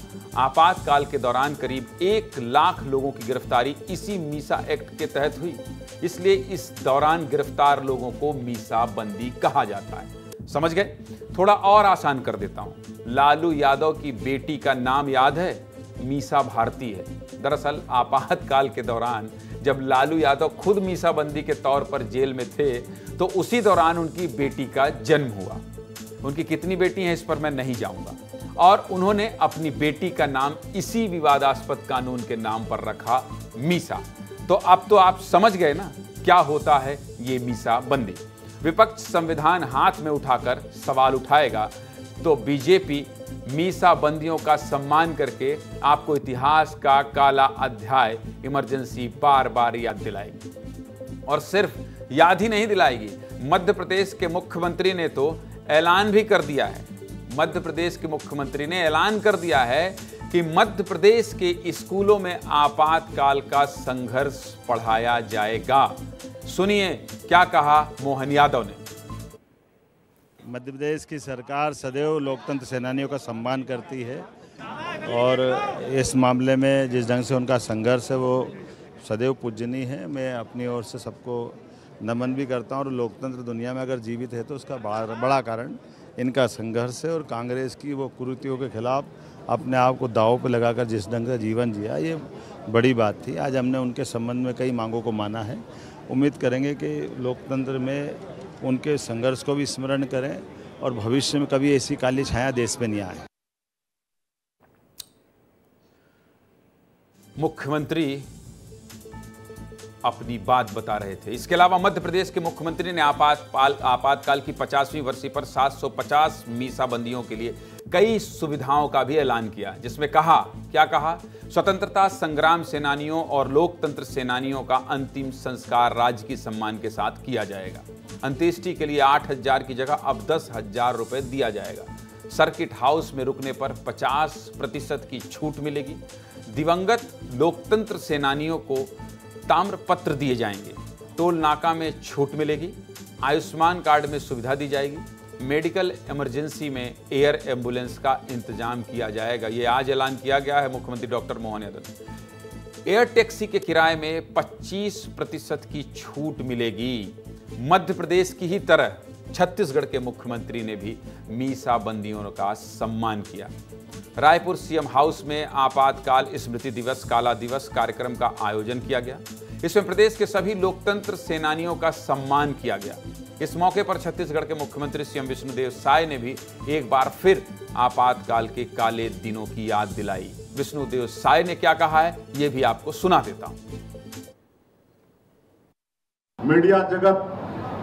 आपातकाल के दौरान करीब एक लाख लोगों की गिरफ्तारी इसी मीसा एक्ट के तहत हुई, इसलिए इस दौरान गिरफ्तार लोगों को मीसा बंदी कहा जाता है। समझ गए? थोड़ा और आसान कर देता हूं। लालू यादव की बेटी का नाम याद है? मीसा भारती है। दरअसल आपातकाल के दौरान जब लालू यादव खुद मीसा बंदी के तौर पर जेल में थे तो उसी दौरान उनकी बेटी का जन्म हुआ। उनकी कितनी बेटी हैं इस पर मैं नहीं जाऊंगा। और उन्होंने अपनी बेटी का नाम इसी विवादास्पद कानून के नाम पर रखा मीसा। तो अब तो आप समझ गए ना क्या होता है ये मीसा बंदी। विपक्ष संविधान हाथ में उठाकर सवाल उठाएगा तो बीजेपी मीसा बंदियों का सम्मान करके आपको इतिहास का काला अध्याय इमरजेंसी बार बार याद दिलाएगी। और सिर्फ याद ही नहीं दिलाएगी, मध्य प्रदेश के मुख्यमंत्री ने तो ऐलान भी कर दिया है। मध्य प्रदेश के मुख्यमंत्री ने ऐलान कर दिया है कि मध्य प्रदेश के स्कूलों में आपातकाल का संघर्ष पढ़ाया जाएगा। सुनिए क्या कहा मोहन यादव ने। मध्य प्रदेश की सरकार सदैव लोकतंत्र सेनानियों का सम्मान करती है और इस मामले में जिस ढंग से उनका संघर्ष है वो सदैव पूजनीय है। मैं अपनी ओर से सबको नमन भी करता हूँ। और लोकतंत्र दुनिया में अगर जीवित है तो उसका बड़ा बड़ा कारण इनका संघर्ष है। और कांग्रेस की वो कुरीतियों के खिलाफ अपने आप को दाव पर लगाकर जिस ढंग से जीवन जिया, ये बड़ी बात थी। आज हमने उनके संबंध में कई मांगों को माना है। उम्मीद करेंगे कि लोकतंत्र में उनके संघर्ष को भी स्मरण करें और भविष्य में कभी ऐसी काली छाया देश में नहीं आए। मुख्यमंत्री अपनी बात बता रहे थे। इसके अलावा मध्य प्रदेश के मुख्यमंत्री ने आपातकाल आपातकाल की पचासवीं वर्षी पर सात सौ पचास मीसा बंदियों के लिए कई सुविधाओं का भी ऐलान किया, जिसमें कहा, क्या कहा, स्वतंत्रता संग्राम सेनानियों और लोकतंत्र सेनानियों का अंतिम संस्कार राजकीय सम्मान के साथ किया जाएगा। अंत्येष्टि के लिए आठ हजार की जगह अब दस हजार रुपये दिया जाएगा। सर्किट हाउस में रुकने पर पचास प्रतिशत की छूट मिलेगी। दिवंगत लोकतंत्र सेनानियों को ताम्रपत्र दिए जाएंगे। टोल नाका में छूट मिलेगी। आयुष्मान कार्ड में सुविधा दी जाएगी। मेडिकल इमरजेंसी में एयर एम्बुलेंस का इंतजाम किया जाएगा। ये आज ऐलान किया गया है मुख्यमंत्री डॉक्टर मोहन यादव ने। एयर टैक्सी के किराए में पच्चीस प्रतिशत की छूट मिलेगी। मध्य प्रदेश की ही तरह छत्तीसगढ़ के मुख्यमंत्री ने भी मीसा बंदियों का सम्मान किया। रायपुर सीएम हाउस में आपातकाल स्मृति दिवस काला दिवस कार्यक्रम का आयोजन किया गया। इसमें प्रदेश के सभी लोकतंत्र सेनानियों का सम्मान किया गया। इस मौके पर छत्तीसगढ़ के मुख्यमंत्री सीएम विष्णुदेव साय ने भी एक बार फिर आपातकाल के काले दिनों की याद दिलाई। विष्णुदेव साय ने क्या कहा है ये भी आपको सुना देता हूं। मीडिया जगत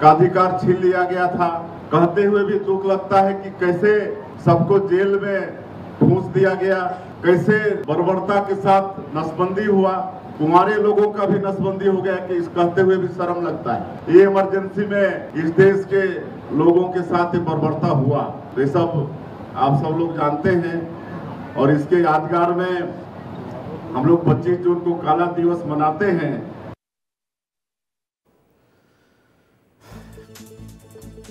का अधिकार छीन लिया गया था, कहते हुए भी दुख लगता है कि कैसे सबको जेल में घूस दिया गया, कैसे बर्बरता के साथ नसबंदी हुआ, कुमारे लोगों का भी नसबंदी हो गया कि इस कहते हुए भी शर्म लगता है। ये इमरजेंसी में इस देश के लोगों के साथ ये बर्बरता हुआ, ये सब आप सब लोग जानते हैं। और इसके यादगार में हम लोग पच्चीस जून को काला दिवस मनाते हैं।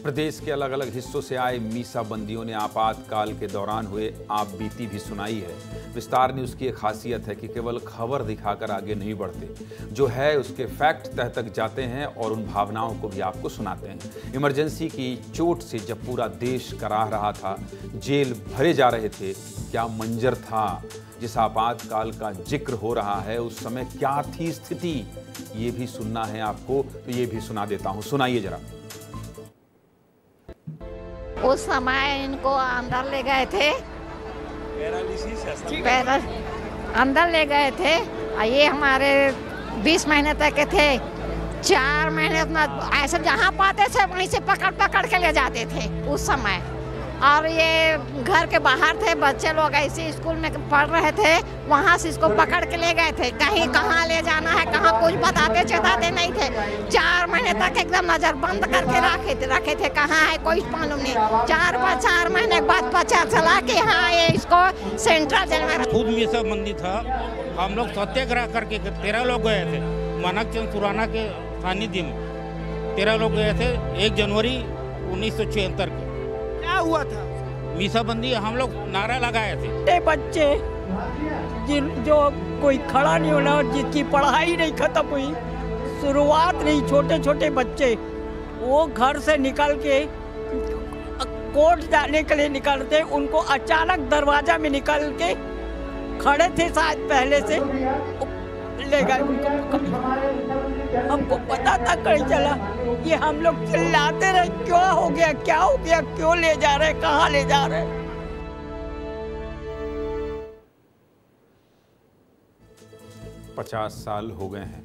प्रदेश के अलग अलग हिस्सों से आए मीसा बंदियों ने आपातकाल के दौरान हुए आप बीती भी सुनाई है। विस्तार न्यूज की एक खासियत है कि केवल खबर दिखाकर आगे नहीं बढ़ते, जो है उसके फैक्ट तह तक जाते हैं और उन भावनाओं को भी आपको सुनाते हैं। इमरजेंसी की चोट से जब पूरा देश कराह रहा था, जेल भरे जा रहे थे, क्या मंजर था। जिस आपातकाल का जिक्र हो रहा है उस समय क्या थी स्थिति, ये भी सुनना है आपको तो ये भी सुना देता हूँ। सुनाइए जरा। उस समय इनको अंदर ले गए थे, अंदर ले गए थे। ये हमारे बीस महीने तक के थे। चार महीने उतना ऐसे जहाँ पाते थे वहीं से पकड़ पकड़ के ले जाते थे उस समय। और ये घर के बाहर थे, बच्चे लोग ऐसे स्कूल में पढ़ रहे थे, वहाँ से इसको पकड़ के ले गए थे। कहीं कहाँ ले जाना है, कहाँ कुछ बताते चेताते नहीं थे। चार महीने तक एकदम नज़र बंद करके रखे थे रखे थे कहाँ है कोई मालूम नहीं। चार पाँच चार महीने बाद पता चला कि हाँ ये इसको सेंट्रल जेल में खुद में सब बंदी था। हम लोग सत्याग्रह करके तेरह लोग गए थे मानक चंद सुराना के सानिध्य में। तेरह लोग गए थे एक जनवरी उन्नीस सौ छिहत्तर को। क्या हुआ था? मीसा बंदी हम लोग नारा लगाए थे। बच्चे जो कोई खड़ा नहीं होना, जिसकी पढ़ाई नहीं खत्म हुई, शुरुआत नहीं, छोटे छोटे बच्चे वो घर से निकल के कोर्ट जाने के लिए निकलते, उनको अचानक दरवाजा में निकल के खड़े थे, शायद पहले से ले गए उनको। हमको पता तक नहीं चला। ये हम लोग चिल्लाते रहे, क्या हो गया क्या हो गया, क्यों ले जा रहे, कहाँ ले जा रहे। पचास साल हो गए हैं,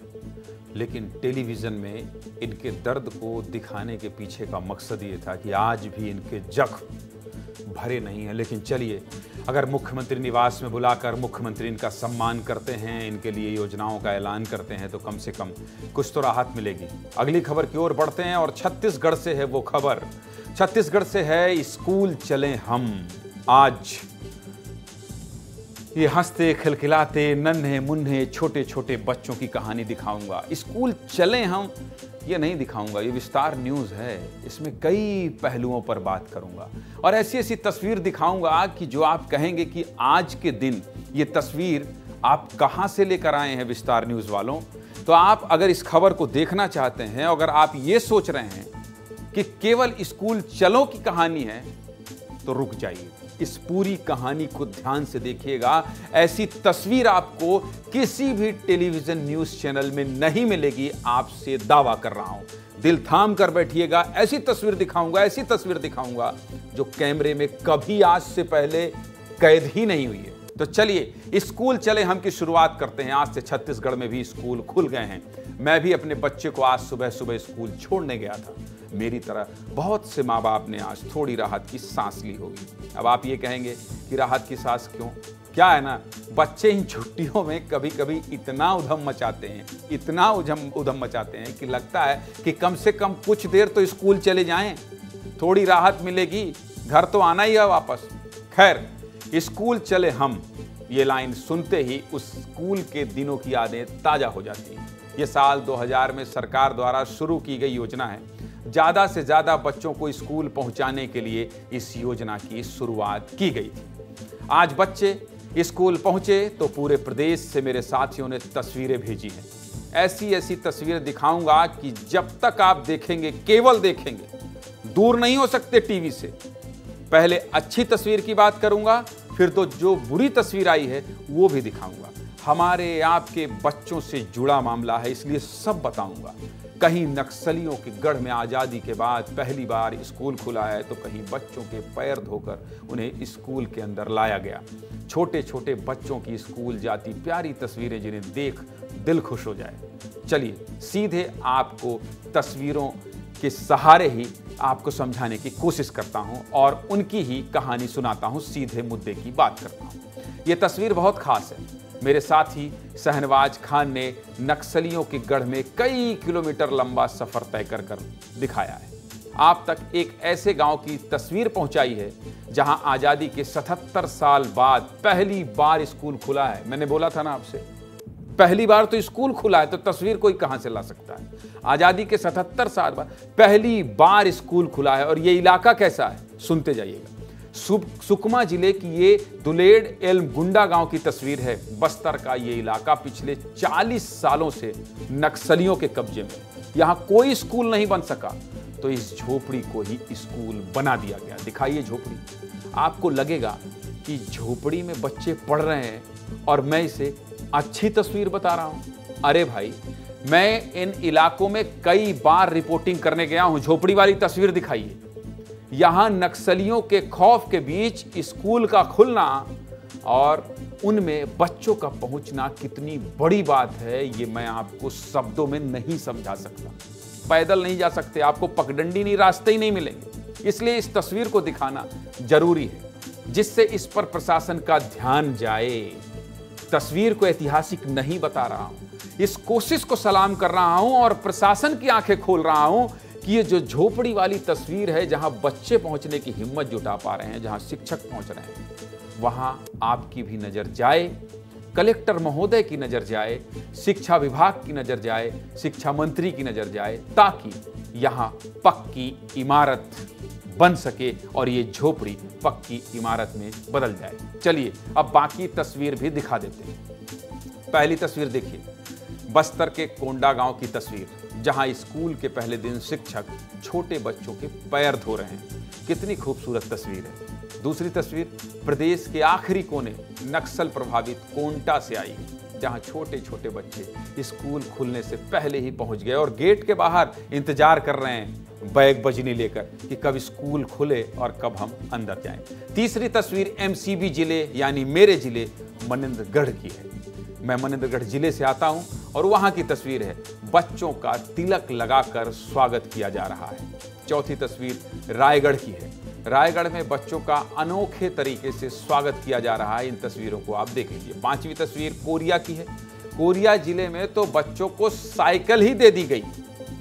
लेकिन टेलीविज़न में इनके दर्द को दिखाने के पीछे का मकसद ये था कि आज भी इनके जख्म भरे नहीं हैं। लेकिन चलिए, अगर मुख्यमंत्री निवास में बुलाकर मुख्यमंत्री इनका सम्मान करते हैं, इनके लिए योजनाओं का ऐलान करते हैं, तो कम से कम कुछ तो राहत मिलेगी। अगली खबर की ओर बढ़ते हैं और छत्तीसगढ़ से है वो खबर। छत्तीसगढ़ से है, स्कूल चलें हम आज। ये हंसते खिलखिलाते नन्हे मुन्ने छोटे छोटे बच्चों की कहानी दिखाऊंगा। स्कूल चलें हम ये नहीं दिखाऊंगा, ये विस्तार न्यूज़ है, इसमें कई पहलुओं पर बात करूंगा और ऐसी ऐसी तस्वीर दिखाऊंगा कि जो आप कहेंगे कि आज के दिन ये तस्वीर आप कहां से लेकर आए हैं विस्तार न्यूज़ वालों। तो आप अगर इस खबर को देखना चाहते हैं, अगर आप ये सोच रहे हैं कि केवल स्कूल चलो की कहानी है, तो रुक जाइए, इस पूरी कहानी को ध्यान से देखिएगा। ऐसी तस्वीर आपको किसी भी टेलीविजन न्यूज चैनल में नहीं मिलेगी, आपसे दावा कर रहा हूं। दिल थाम कर बैठिएगा, ऐसी तस्वीर दिखाऊंगा, ऐसी तस्वीर दिखाऊंगा जो कैमरे में कभी आज से पहले कैद ही नहीं हुई है। तो चलिए, स्कूल चले हम की शुरुआत करते हैं। आज से छत्तीसगढ़ में भी स्कूल खुल गए हैं। मैं भी अपने बच्चे को आज सुबह सुबह स्कूल छोड़ने गया था। मेरी तरह बहुत से माँ बाप ने आज थोड़ी राहत की सांस ली होगी। अब आप ये कहेंगे कि राहत की सांस क्यों? क्या है ना, बच्चे इन छुट्टियों में कभी कभी इतना उधम मचाते हैं, इतना उधम उधम मचाते हैं कि लगता है कि कम से कम कुछ देर तो स्कूल चले जाएं, थोड़ी राहत मिलेगी, घर तो आना ही है वापस। खैर, स्कूल चले हम ये लाइन सुनते ही उस स्कूल के दिनों की यादें ताज़ा हो जाती हैं। ये साल दो हज़ार में सरकार द्वारा शुरू की गई योजना है। ज़्यादा से ज़्यादा बच्चों को स्कूल पहुंचाने के लिए इस योजना की शुरुआत की गई थी। आज बच्चे स्कूल पहुंचे तो पूरे प्रदेश से मेरे साथियों ने तस्वीरें भेजी हैं। ऐसी ऐसी तस्वीरें दिखाऊंगा कि जब तक आप देखेंगे, केवल देखेंगे, दूर नहीं हो सकते टीवी से। पहले अच्छी तस्वीर की बात करूंगा, फिर तो जो बुरी तस्वीर आई है वो भी दिखाऊंगा। हमारे आपके बच्चों से जुड़ा मामला है, इसलिए सब बताऊंगा। कहीं नक्सलियों के गढ़ में आज़ादी के बाद पहली बार स्कूल खुला है, तो कहीं बच्चों के पैर धोकर उन्हें स्कूल के अंदर लाया गया। छोटे छोटे बच्चों की स्कूल जाती प्यारी तस्वीरें जिन्हें देख दिल खुश हो जाए। चलिए, सीधे आपको तस्वीरों के सहारे ही आपको समझाने की कोशिश करता हूँ और उनकी ही कहानी सुनाता हूँ, सीधे मुद्दे की बात करता हूँ। ये तस्वीर बहुत खास है। मेरे साथ ही शहनवाज खान ने नक्सलियों के गढ़ में कई किलोमीटर लंबा सफर तय कर कर दिखाया है। आप तक एक ऐसे गांव की तस्वीर पहुंचाई है जहां आज़ादी के सतहत्तर साल बाद पहली बार स्कूल खुला है। मैंने बोला था ना आपसे, पहली बार तो स्कूल खुला है, तो तस्वीर कोई कहां से ला सकता है? आज़ादी के सतहत्तर साल बाद पहली बार स्कूल खुला है। और ये इलाका कैसा है, सुनते जाइएगा। सुकमा जिले की ये दुलेड़ एलमगुंडा गांव की तस्वीर है। बस्तर का ये इलाका पिछले चालीस सालों से नक्सलियों के कब्जे में। यहां कोई स्कूल नहीं बन सका, तो इस झोपड़ी को ही स्कूल बना दिया गया। दिखाइए झोपड़ी। आपको लगेगा कि झोपड़ी में बच्चे पढ़ रहे हैं और मैं इसे अच्छी तस्वीर बता रहा हूं। अरे भाई, मैं इन इलाकों में कई बार रिपोर्टिंग करने गया हूं। झोपड़ी वाली तस्वीर दिखाइए। यहाँ नक्सलियों के खौफ के बीच स्कूल का खुलना और उनमें बच्चों का पहुंचना कितनी बड़ी बात है, ये मैं आपको शब्दों में नहीं समझा सकता। पैदल नहीं जा सकते, आपको पगडंडी नहीं, रास्ते ही नहीं मिलेंगे, इसलिए इस तस्वीर को दिखाना जरूरी है, जिससे इस पर प्रशासन का ध्यान जाए। तस्वीर को ऐतिहासिक नहीं बता रहा हूँ, इस कोशिश को सलाम कर रहा हूँ और प्रशासन की आंखें खोल रहा हूँ कि ये जो झोपड़ी वाली तस्वीर है, जहां बच्चे पहुंचने की हिम्मत जुटा पा रहे हैं, जहां शिक्षक पहुंच रहे हैं, वहां आपकी भी नज़र जाए, कलेक्टर महोदय की नज़र जाए, शिक्षा विभाग की नज़र जाए, शिक्षा मंत्री की नज़र जाए, ताकि यहां पक्की इमारत बन सके और ये झोपड़ी पक्की इमारत में बदल जाए। चलिए, अब बाकी तस्वीर भी दिखा देते हैं। पहली तस्वीर देखिए, बस्तर के कोंडा गांव की तस्वीर, जहां स्कूल के पहले दिन शिक्षक छोटे बच्चों के पैर धो रहे हैं। कितनी खूबसूरत तस्वीर है। दूसरी तस्वीर प्रदेश के आखिरी कोने नक्सल प्रभावित कोंटा से आई, जहां छोटे छोटे बच्चे स्कूल खुलने से पहले ही पहुंच गए और गेट के बाहर इंतजार कर रहे हैं बैग बजनी लेकर कि कब स्कूल खुले और कब हम अंदर जाएं। तीसरी तस्वीर एमसीबी जिले यानी मेरे जिले मनेन्द्रगढ़ की है, मैं मनेंद्रगढ़ जिले से आता हूं और वहां की तस्वीर है, बच्चों का तिलक लगाकर स्वागत किया जा रहा है। चौथी तस्वीर रायगढ़ की है, रायगढ़ में बच्चों का अनोखे तरीके से स्वागत किया जा रहा है, इन तस्वीरों को आप देखेंगे। पांचवी तस्वीर कोरिया की है, कोरिया जिले में तो बच्चों को साइकिल ही दे दी गई,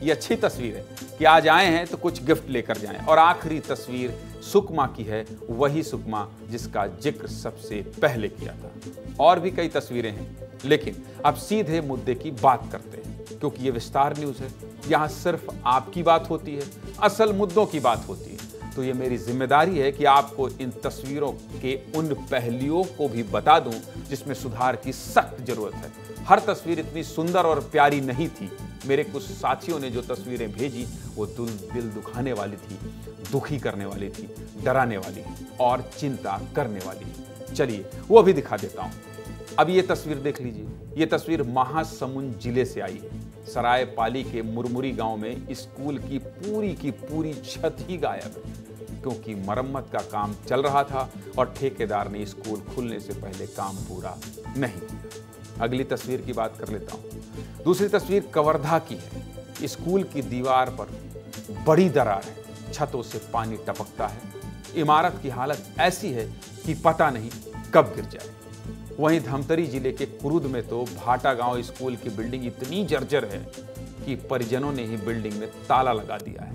ये अच्छी तस्वीर है कि आज आए हैं तो कुछ गिफ्ट लेकर जाएं। और आखिरी तस्वीर सुकमा की है, वही सुकमा जिसका जिक्र सबसे पहले किया था। और भी कई तस्वीरें हैं, लेकिन अब सीधे मुद्दे की बात करते हैं, क्योंकि ये विस्तार न्यूज है, यहाँ सिर्फ आपकी बात होती है, असल मुद्दों की बात होती है। तो ये मेरी जिम्मेदारी है कि आपको इन तस्वीरों के उन पहलुओं को भी बता दूं जिसमें सुधार की सख्त जरूरत है। हर तस्वीर इतनी सुंदर और प्यारी नहीं थी, मेरे कुछ साथियों ने जो तस्वीरें भेजी वो दिल दिल दुखाने वाली थी, दुखी करने वाली थी, डराने वाली और चिंता करने वाली। चलिए वो भी दिखा देता हूँ। अब ये तस्वीर देख लीजिए, ये तस्वीर महासमुंद जिले से आई है। सराय पाली के मुरमुरी गांव में स्कूल की पूरी की पूरी छत ही गायब है, क्योंकि मरम्मत का काम चल रहा था और ठेकेदार ने स्कूल खुलने से पहले काम पूरा नहीं किया। अगली तस्वीर की बात कर लेता हूं। दूसरी तस्वीर कवर्धा की है, स्कूल की दीवार पर बड़ी दरार है, छतों से पानी टपकता है, इमारत की हालत ऐसी है कि पता नहीं कब गिर जाए। वहीं धमतरी जिले के कुरुद में तो भाटा गांव स्कूल की बिल्डिंग इतनी जर्जर है कि परिजनों ने ही बिल्डिंग में ताला लगा दिया है,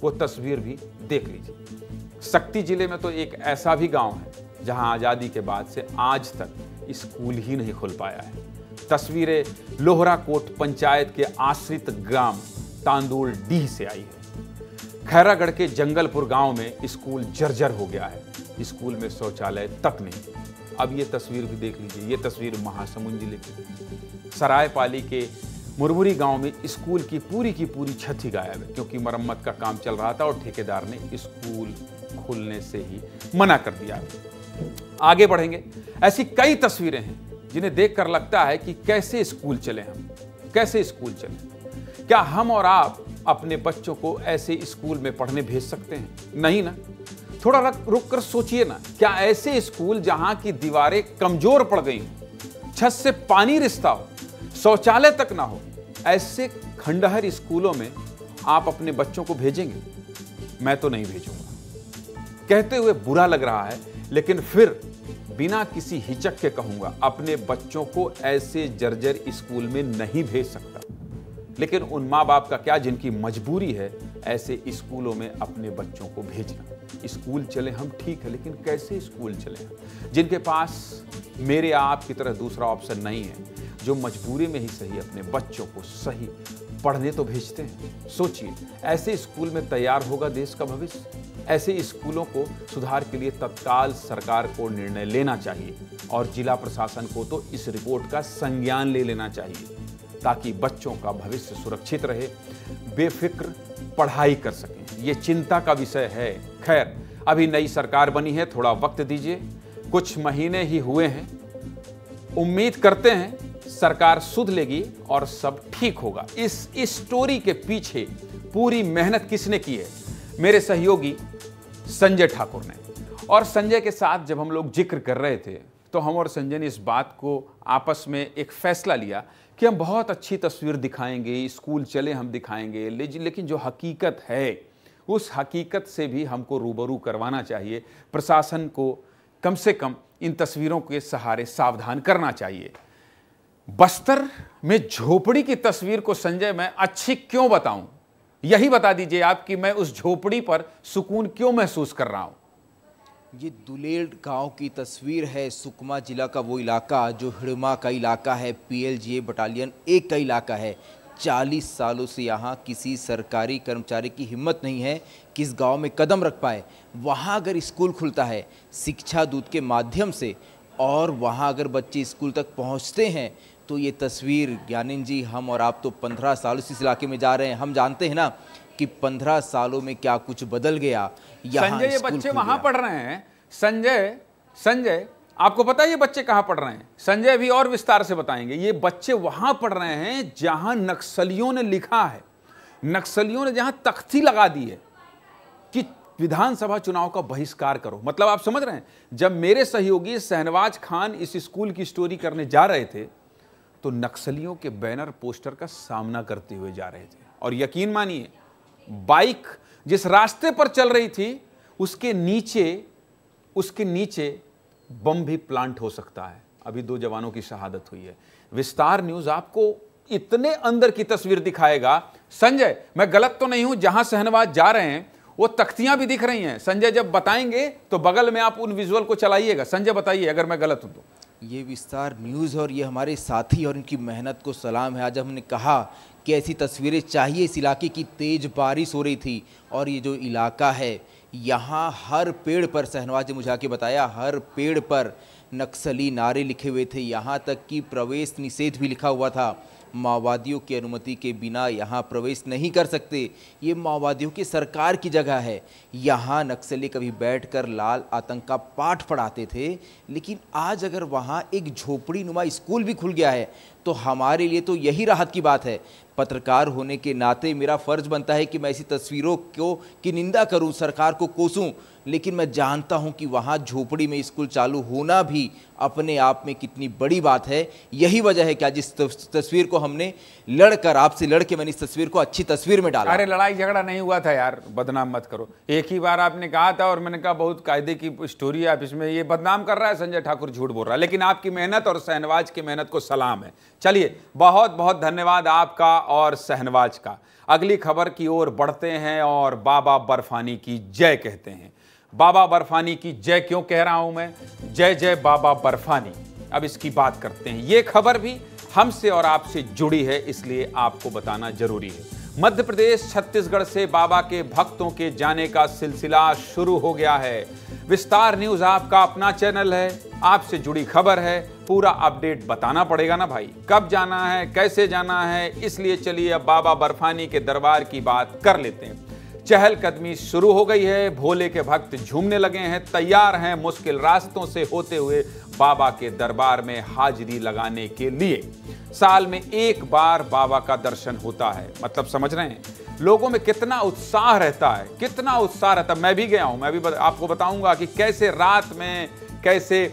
वो तस्वीर भी देख लीजिए। शक्ति जिले में तो एक ऐसा भी गांव है जहां आज़ादी के बाद से आज तक स्कूल ही नहीं खुल पाया है। तस्वीरें लोहराकोट पंचायत के आश्रित ग्राम तांदूल डीह से आई है। खैरागढ़ के जंगलपुर गांव में स्कूल जर्जर हो गया है, स्कूल में शौचालय तक नहीं। अब ये तस्वीर भी देख लीजिए, ये तस्वीर महासमुंद जिले की। सरायपाली के मुरमुरी गांव में स्कूल की पूरी की पूरी छत ही गायब है, क्योंकि मरम्मत का काम चल रहा था और ठेकेदार ने स्कूल खुलने से ही मना कर दिया। आगे बढ़ेंगे, ऐसी कई तस्वीरें हैं जिन्हें देखकर लगता है कि कैसे स्कूल चले हम, कैसे स्कूल चले। क्या हम और आप अपने बच्चों को ऐसे स्कूल में पढ़ने भेज सकते हैं? नहीं ना। थोड़ा रुक कर सोचिए ना, क्या ऐसे स्कूल जहां की दीवारें कमजोर पड़ गई हो, छत से पानी रिसता हो, शौचालय तक ना हो, ऐसे खंडहर स्कूलों में आप अपने बच्चों को भेजेंगे? मैं तो नहीं भेजूंगा। कहते हुए बुरा लग रहा है, लेकिन फिर बिना किसी हिचक के कहूंगा, अपने बच्चों को ऐसे जर्जर स्कूल में नहीं भेज सकता। लेकिन उन माँ बाप का क्या जिनकी मजबूरी है ऐसे स्कूलों में अपने बच्चों को भेजना। स्कूल चले हम ठीक है, लेकिन कैसे स्कूल चले हम? जिनके पास मेरे या आप की तरह दूसरा ऑप्शन नहीं है, जो मजबूरी में ही सही अपने बच्चों को सही पढ़ने तो भेजते हैं। सोचिए, ऐसे स्कूल में तैयार होगा देश का भविष्य। ऐसे स्कूलों को सुधार के लिए तत्काल सरकार को निर्णय लेना चाहिए और जिला प्रशासन को तो इस रिपोर्ट का संज्ञान ले लेना चाहिए, ताकि बच्चों का भविष्य सुरक्षित रहे, बेफिक्र पढ़ाई कर सकें। ये चिंता का विषय है। खैर, अभी नई सरकार बनी है, थोड़ा वक्त दीजिए, कुछ महीने ही हुए हैं, उम्मीद करते हैं सरकार सुध लेगी और सब ठीक होगा। इस, इस स्टोरी के पीछे पूरी मेहनत किसने की है? मेरे सहयोगी संजय ठाकुर ने। और संजय के साथ जब हम लोग जिक्र कर रहे थे तो हम और संजय ने इस बात को आपस में एक फैसला लिया कि हम बहुत अच्छी तस्वीर दिखाएंगे, स्कूल चले हम दिखाएंगे, लेकिन जो हकीकत है उस हकीकत से भी हमको रूबरू करवाना चाहिए। प्रशासन को कम से कम इन तस्वीरों के सहारे सावधान करना चाहिए। बस्तर में झोपड़ी की तस्वीर को संजय मैं अच्छी क्यों बताऊं? यही बता दीजिए आप कि मैं उस झोपड़ी पर सुकून क्यों महसूस कर रहा हूं। ये दुलेड़ गांव की तस्वीर है, सुकमा जिला का वो इलाका जो हिड़मा का इलाका है, पीएलजीए बटालियन एक का इलाका है। चालीस सालों से यहाँ किसी सरकारी कर्मचारी की हिम्मत नहीं है कि इस गांव में कदम रख पाए। वहाँ अगर स्कूल खुलता है शिक्षा दूत के माध्यम से और वहाँ अगर बच्चे स्कूल तक पहुँचते हैं तो ये तस्वीर, ज्ञानिन जी हम और आप तो पंद्रह सालों से इस इलाके में जा रहे हैं, हम जानते हैं ना कि पंद्रह सालों में क्या कुछ बदल गया। संजय, ये बच्चे वहां पढ़ रहे हैं। संजय संजय आपको पता है ये बच्चे कहाँ पढ़ रहे हैं? संजय भी और विस्तार से बताएंगे। ये बच्चे वहां पढ़ रहे हैं जहां नक्सलियों ने लिखा है, नक्सलियों ने जहां तख्ती लगा दी है कि विधानसभा चुनाव का बहिष्कार करो। मतलब आप समझ रहे हैं, जब मेरे सहयोगी शहनवाज खान इस स्कूल की स्टोरी करने जा रहे थे तो नक्सलियों के बैनर पोस्टर का सामना करते हुए जा रहे थे। और यकीन मानिए, बाइक जिस रास्ते पर चल रही थी उसके नीचे उसके नीचे बम भी प्लांट हो सकता है। अभी दो जवानों की शहादत हुई है। विस्तार न्यूज आपको इतने अंदर की तस्वीर दिखाएगा। संजय, मैं गलत तो नहीं हूं? जहां शहनवाज जा रहे हैं वो तख्तियां भी दिख रही हैं। संजय जब बताएंगे तो बगल में आप उन विजुअल को चलाइएगा। संजय बताइए अगर मैं गलत हूं तो। ये विस्तार न्यूज़ और ये हमारे साथी और इनकी मेहनत को सलाम है। आज हमने कहा कि ऐसी तस्वीरें चाहिए इस इलाके की। तेज़ बारिश हो रही थी और ये जो इलाका है यहाँ हर पेड़ पर, शहनवाज ने मुझे आके बताया, हर पेड़ पर नक्सली नारे लिखे हुए थे। यहाँ तक कि प्रवेश निषेध भी लिखा हुआ था, माओवादियों की अनुमति के बिना यहाँ प्रवेश नहीं कर सकते, ये माओवादियों की सरकार की जगह है। यहाँ नक्सली कभी बैठकर लाल आतंक का पाठ पढ़ाते थे, लेकिन आज अगर वहाँ एक झोपड़ी नुमा स्कूल भी खुल गया है तो हमारे लिए तो यही राहत की बात है। पत्रकार होने के नाते मेरा फ़र्ज बनता है कि मैं ऐसी तस्वीरों को की निंदा करूं, सरकार को कोसूं, लेकिन मैं जानता हूं कि वहां झोपड़ी में स्कूल चालू होना भी अपने आप में कितनी बड़ी बात है। यही वजह है कि आज इस तस्वीर को हमने लड़कर, आपसे लड़ के मैंने इस तस्वीर को अच्छी तस्वीर में डाला। अरे लड़ाई झगड़ा नहीं हुआ था यार, बदनाम मत करो। एक ही बार आपने कहा था और मैंने कहा बहुत कायदे की स्टोरी है, आप इसमें ये बदनाम कर रहा है, संजय ठाकुर झूठ बोल रहा है। लेकिन आपकी मेहनत और शहनवाज की मेहनत को सलाम है। चलिए, बहुत बहुत धन्यवाद आपका और शहनवाज का। अगली खबर की ओर बढ़ते हैं और बाबा बर्फानी की जय कहते हैं। बाबा बर्फानी की जय क्यों कह रहा हूं मैं? जय जय बाबा बर्फानी। अब इसकी बात करते हैं। ये खबर भी हमसे और आपसे जुड़ी है, इसलिए आपको बताना जरूरी है। मध्य प्रदेश, छत्तीसगढ़ से बाबा के भक्तों के जाने का सिलसिला शुरू हो गया है। विस्तार न्यूज आपका अपना चैनल है, आपसे जुड़ी खबर है, पूरा अपडेट बताना पड़ेगा ना भाई, कब जाना है, कैसे जाना है। इसलिए चलिए अब बाबा बर्फानी के दरबार की बात कर लेते हैं। चहलकदमी शुरू हो गई है, भोले के भक्त झूमने लगे हैं, तैयार हैं मुश्किल रास्तों से होते हुए बाबा के दरबार में हाजिरी लगाने के लिए। साल में एक बार बाबा का दर्शन होता है, मतलब समझ रहे हैं लोगों में कितना उत्साह रहता है, कितना उत्साह रहता है। मैं भी गया हूं, मैं भी आपको बताऊंगा कि कैसे रात में, कैसे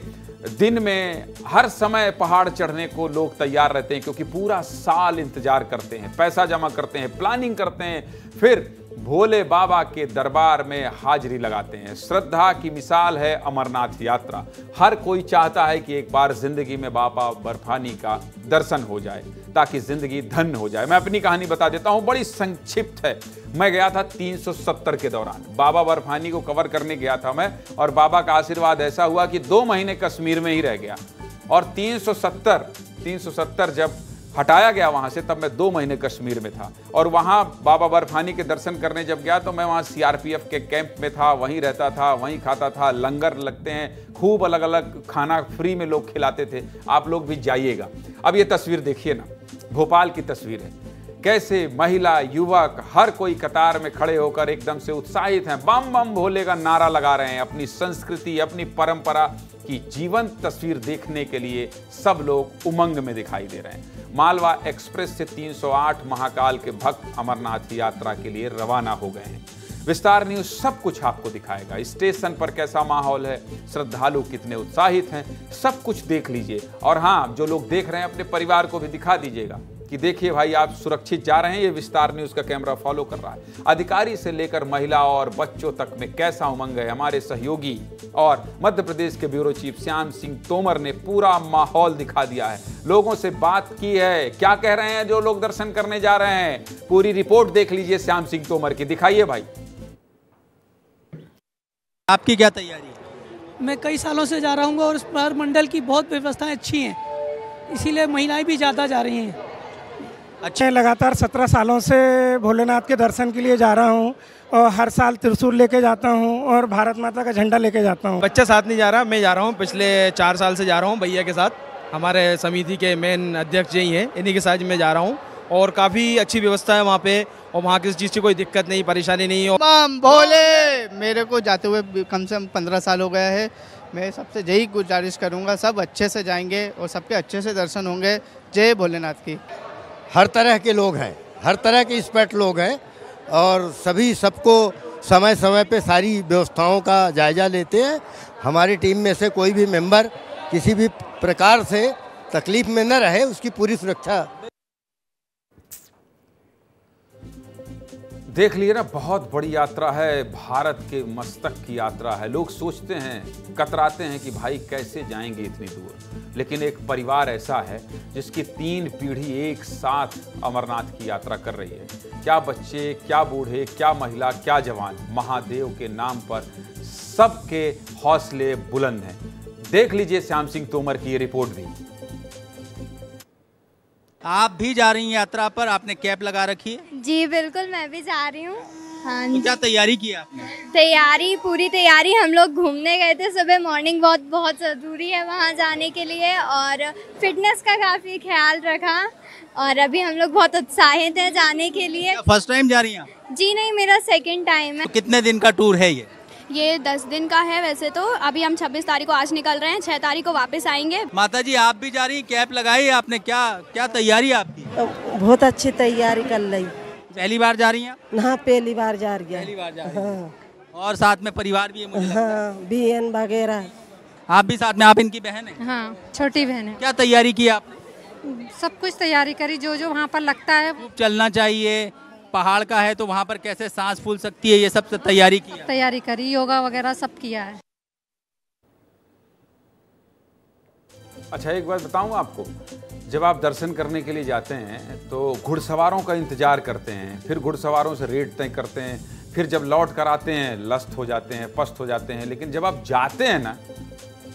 दिन में, हर समय पहाड़ चढ़ने को लोग तैयार रहते हैं, क्योंकि पूरा साल इंतजार करते हैं, पैसा जमा करते हैं, प्लानिंग करते हैं, फिर भोले बाबा के दरबार में हाजिरी लगाते हैं। श्रद्धा की मिसाल है अमरनाथ यात्रा। हर कोई चाहता है कि एक बार जिंदगी में बाबा बर्फानी का दर्शन हो जाए ताकि जिंदगी धन्य हो जाए। मैं अपनी कहानी बता देता हूं, बड़ी संक्षिप्त है। मैं गया था तीन सौ सत्तर के दौरान, बाबा बर्फानी को कवर करने गया था मैं, और बाबा का आशीर्वाद ऐसा हुआ कि दो महीने कश्मीर में ही रह गया। और तीन सौ सत्तर तीन सौ सत्तर जब हटाया गया वहाँ से, तब मैं दो महीने कश्मीर में था। और वहाँ बाबा बर्फानी के दर्शन करने जब गया तो मैं वहाँ सीआरपीएफ के कैंप में था, वहीं रहता था, वहीं खाता था। लंगर लगते हैं, खूब अलग अलग खाना फ्री में लोग खिलाते थे, आप लोग भी जाइएगा। अब ये तस्वीर देखिए ना, भोपाल की तस्वीर है, कैसे महिला, युवक, हर कोई कतार में खड़े होकर एकदम से उत्साहित हैं, बम बम भोले का नारा लगा रहे हैं। अपनी संस्कृति, अपनी परंपरा की जीवंत तस्वीर देखने के लिए सब लोग उमंग में दिखाई दे रहे हैं। मालवा एक्सप्रेस से तीन सौ आठ महाकाल के भक्त अमरनाथ यात्रा के लिए रवाना हो गए हैं। विस्तार न्यूज सब कुछ आपको दिखाएगा, स्टेशन पर कैसा माहौल है, श्रद्धालु कितने उत्साहित हैं, सब कुछ देख लीजिए। और हाँ, जो लोग देख रहे हैं अपने परिवार को भी दिखा दीजिएगा कि देखिए भाई, आप सुरक्षित जा रहे हैं। ये विस्तार न्यूज का कैमरा फॉलो कर रहा है। अधिकारी से लेकर महिला और बच्चों तक में कैसा उमंग है। हमारे सहयोगी और मध्य प्रदेश के ब्यूरो चीफ श्याम सिंह तोमर ने पूरा माहौल दिखा दिया है, लोगों से बात की है, क्या कह रहे हैं जो लोग दर्शन करने जा रहे हैं। पूरी रिपोर्ट देख लीजिए श्याम सिंह तोमर की। दिखाइए भाई, आपकी क्या तैयारी है? मैं कई सालों से जा रहा हूँ और हर मंडल की बहुत व्यवस्थाएं अच्छी हैं, इसीलिए महिलाएं भी ज्यादा जा रही हैं। अच्छा, लगातार सत्रह सालों से भोलेनाथ के दर्शन के लिए जा रहा हूँ और हर साल त्रिशूल लेके जाता हूँ और भारत माता का झंडा लेके जाता हूँ। बच्चा साथ नहीं जा रहा, मैं जा रहा हूँ, पिछले चार साल से जा रहा हूँ भैया के साथ। हमारे समिति के मेन अध्यक्ष जी हैं, इन्हीं के साथ मैं जा रहा हूँ और काफ़ी अच्छी व्यवस्था है वहाँ पे, और वहाँ किसी चीज़ की कोई दिक्कत नहीं, परेशानी नहीं हो। माम भोले, मेरे को जाते हुए कम से कम पंद्रह साल हो गया है। मैं सबसे यही गुजारिश करूँगा, सब अच्छे से जाएंगे और सबके अच्छे से दर्शन होंगे। जय भोलेनाथ की। हर तरह के लोग हैं, हर तरह के एक्सपर्ट लोग हैं और सभी सबको समय समय पे सारी व्यवस्थाओं का जायज़ा लेते हैं। हमारी टीम में से कोई भी मेंबर किसी भी प्रकार से तकलीफ में न रहे, उसकी पूरी सुरक्षा। देख लिए ना, बहुत बड़ी यात्रा है, भारत के मस्तक की यात्रा है। लोग सोचते हैं, कतराते हैं कि भाई कैसे जाएंगे इतनी दूर, लेकिन एक परिवार ऐसा है जिसकी तीन पीढ़ी एक साथ अमरनाथ की यात्रा कर रही है। क्या बच्चे, क्या बूढ़े, क्या महिला, क्या जवान, महादेव के नाम पर सबके हौसले बुलंद हैं। देख लीजिए श्याम सिंह तोमर की ये रिपोर्ट भी। आप भी जा रही हैं यात्रा पर, आपने कैप लगा रखी है? जी बिल्कुल, मैं भी जा रही हूँ। हाँ, तो क्या तैयारी की आपने? तैयारी, पूरी तैयारी। हम लोग घूमने गए थे सुबह, मॉर्निंग बहुत बहुत ज़रूरी है वहाँ जाने के लिए, और फिटनेस का काफ़ी ख्याल रखा, और अभी हम लोग बहुत उत्साहित हैं जाने के लिए। फर्स्ट टाइम जा रही हैं आप? जी नहीं, मेरा सेकेंड टाइम है। तो कितने दिन का टूर है ये? ये दस दिन का है वैसे तो। अभी हम छब्बीस तारीख को आज निकल रहे हैं, छह तारीख को वापस आएंगे। माता जी आप भी जा रही हैं, कैप लगाई आपने, क्या क्या तैयारी आपकी? तो बहुत अच्छी तैयारी कर रही। पहली बार जा रही हैं? हाँ पहली बार जा रही है, पहली बार जा रही है। हाँ। और साथ में परिवार भी है मुझे लगता है। हाँ, बहन वगैरह आप भी साथ में? आप इनकी बहन है? हाँ छोटी बहन है। क्या तैयारी की आपने? सब कुछ तैयारी करी, जो जो वहाँ पर लगता है। चलना चाहिए, पहाड़ का है तो वहाँ पर कैसे सांस फूल सकती है, ये सब से तैयारी की? तैयारी करी, योगा वगैरह सब किया है। अच्छा एक बात बताऊँ आपको, जब आप दर्शन करने के लिए जाते हैं तो घुड़सवारों का इंतजार करते हैं, फिर घुड़सवारों से रेट तय करते हैं, फिर जब लौट कर आते हैं लस्त हो जाते हैं, पस्त हो जाते हैं। लेकिन जब आप जाते हैं ना,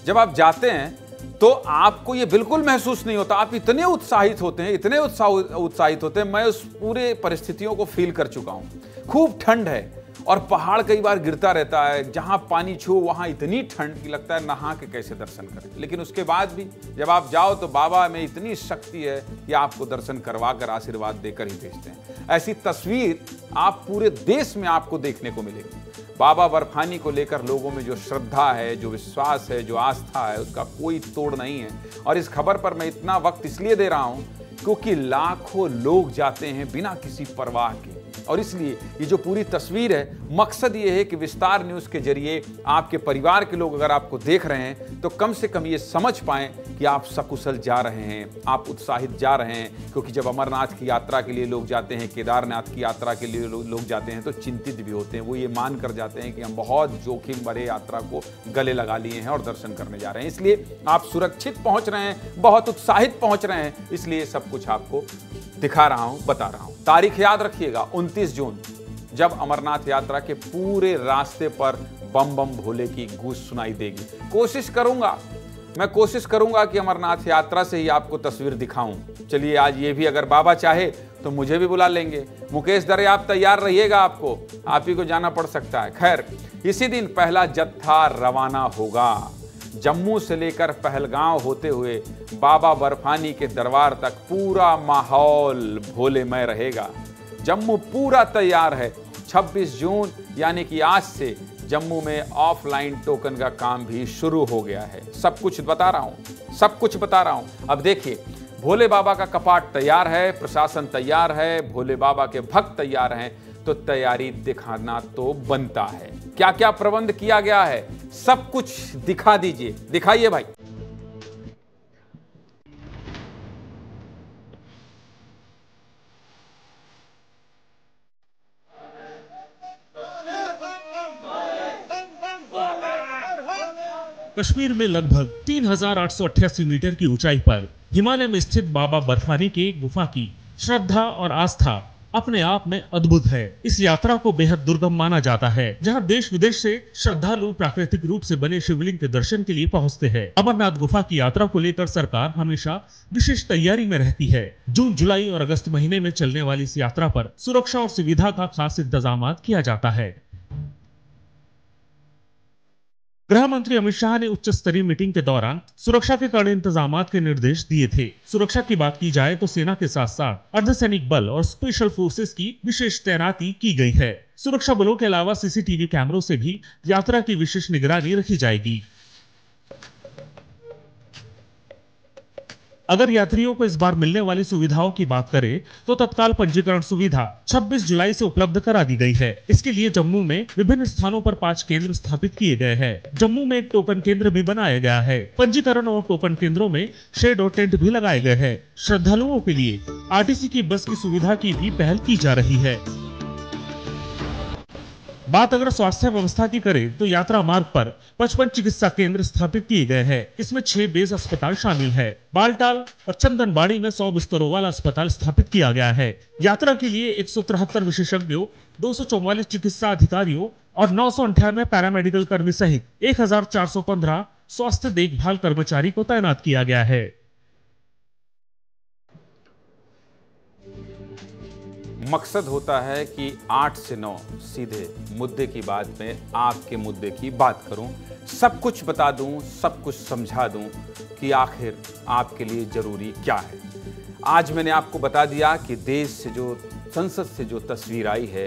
जब आप जाते हैं तो आपको ये बिल्कुल महसूस नहीं होता। आप इतने उत्साहित होते हैं, इतने उत्साह उत्साहित होते हैं। मैं उस पूरे परिस्थितियों को फील कर चुका हूँ। खूब ठंड है और पहाड़ कई बार गिरता रहता है, जहाँ पानी छू वहाँ इतनी ठंड कि लगता है नहा के कैसे दर्शन करें। लेकिन उसके बाद भी जब आप जाओ तो बाबा में इतनी शक्ति है कि आपको दर्शन करवा कर आशीर्वाद देकर ही भेजते हैं। ऐसी तस्वीर आप पूरे देश में आपको देखने को मिलेगी। बाबा बर्फानी को लेकर लोगों में जो श्रद्धा है, जो विश्वास है, जो आस्था है, उसका कोई तोड़ नहीं है। और इस खबर पर मैं इतना वक्त इसलिए दे रहा हूँ क्योंकि लाखों लोग जाते हैं बिना किसी परवाह के, और इसलिए ये जो पूरी तस्वीर है, मकसद ये है कि विस्तार न्यूज़ के जरिए आपके परिवार के लोग अगर आपको देख रहे हैं तो कम से कम ये समझ पाएं कि आप सकुशल जा रहे हैं, आप उत्साहित जा रहे हैं। क्योंकि जब अमरनाथ की यात्रा के लिए लोग जाते हैं, केदारनाथ की यात्रा के लिए लोग लो जाते हैं, तो चिंतित भी होते हैं। वो ये मान कर जाते हैं कि हम बहुत जोखिम भरे यात्रा को गले लगा लिए हैं और दर्शन करने जा रहे हैं। इसलिए आप सुरक्षित पहुँच रहे हैं, बहुत उत्साहित पहुँच रहे हैं, इसलिए सब कुछ आपको दिखा रहा हूं, बता रहा हूं। तारीख याद रखिएगा, उनतीस जून, जब अमरनाथ यात्रा के पूरे रास्ते पर बम बम भोले की गूंज सुनाई देगी। कोशिश करूंगा, मैं कोशिश करूंगा कि अमरनाथ यात्रा से ही आपको तस्वीर दिखाऊं। चलिए आज ये भी, अगर बाबा चाहे तो मुझे भी बुला लेंगे। मुकेश दरे आप तैयार रहिएगा, आपको आप ही को जाना पड़ सकता है। खैर, इसी दिन पहला जत्था रवाना होगा। जम्मू से लेकर पहलगांव होते हुए बाबा बर्फानी के दरबार तक पूरा माहौल भोलेमय रहेगा। जम्मू पूरा तैयार है। छब्बीस जून यानी कि आज से जम्मू में ऑफलाइन टोकन का काम भी शुरू हो गया है। सब कुछ बता रहा हूँ, सब कुछ बता रहा हूँ। अब देखिए, भोले बाबा का कपाट तैयार है, प्रशासन तैयार है, भोले बाबा के भक्त तैयार हैं, तो तैयारी दिखाना तो बनता है। क्या क्या प्रबंध किया गया है, सब कुछ दिखा दीजिए, दिखाइए भाई। कश्मीर में लगभग तीन हजार आठ सौ अट्ठासी मीटर की ऊंचाई पर हिमालय में स्थित बाबा बर्फानी की गुफा की श्रद्धा और आस्था अपने आप में अद्भुत है। इस यात्रा को बेहद दुर्गम माना जाता है, जहां देश विदेश से श्रद्धालु प्राकृतिक रूप से बने शिवलिंग के दर्शन के लिए पहुंचते हैं। अमरनाथ गुफा की यात्रा को लेकर सरकार हमेशा विशेष तैयारी में रहती है। जून, जुलाई और अगस्त महीने में चलने वाली इस यात्रा पर सुरक्षा और सुविधा का खास इंतजाम किया जाता है। गृह मंत्री अमित शाह ने उच्च स्तरीय मीटिंग के दौरान सुरक्षा के कड़े इंतजाम के निर्देश दिए थे। सुरक्षा की बात की जाए तो सेना के साथ साथ अर्धसैनिक बल और स्पेशल फोर्सेस की विशेष तैनाती की गई है। सुरक्षा बलों के अलावा सीसीटीवी कैमरों से भी यात्रा की विशेष निगरानी रखी जाएगी। अगर यात्रियों को इस बार मिलने वाली सुविधाओं की बात करें तो तत्काल पंजीकरण सुविधा छब्बीस जुलाई से उपलब्ध करा दी गई है। इसके लिए जम्मू में विभिन्न स्थानों पर पांच केंद्र स्थापित किए गए हैं। जम्मू में एक टोकन केंद्र भी बनाया गया है। पंजीकरण और टोकन केंद्रों में शेड और टेंट भी लगाए गए हैं। श्रद्धालुओं के लिए आरटीसी की बस की सुविधा की भी पहल की जा रही है। बात अगर स्वास्थ्य व्यवस्था की करें तो यात्रा मार्ग पर पचपन चिकित्सा केंद्र स्थापित किए गए हैं। इसमें छह बेस अस्पताल शामिल है। बालटाल और चंदनबाड़ी में सौ बिस्तरों वाला अस्पताल स्थापित किया गया है। यात्रा के लिए एक सौ तिहत्तर विशेषज्ञों, दो सौ चौवालीस चिकित्सा अधिकारियों और नौ सौ अंठानवे पैरामेडिकल कर्मी सहित एक हजार चार सौ पंद्रह स्वास्थ्य देखभाल कर्मचारी को तैनात किया गया है। मकसद होता है कि आठ से नौ सीधे मुद्दे की बात में आपके मुद्दे की बात करूं, सब कुछ बता दूं, सब कुछ समझा दूं कि आखिर आपके लिए जरूरी क्या है। आज मैंने आपको बता दिया कि देश से जो संसद से जो तस्वीर आई है,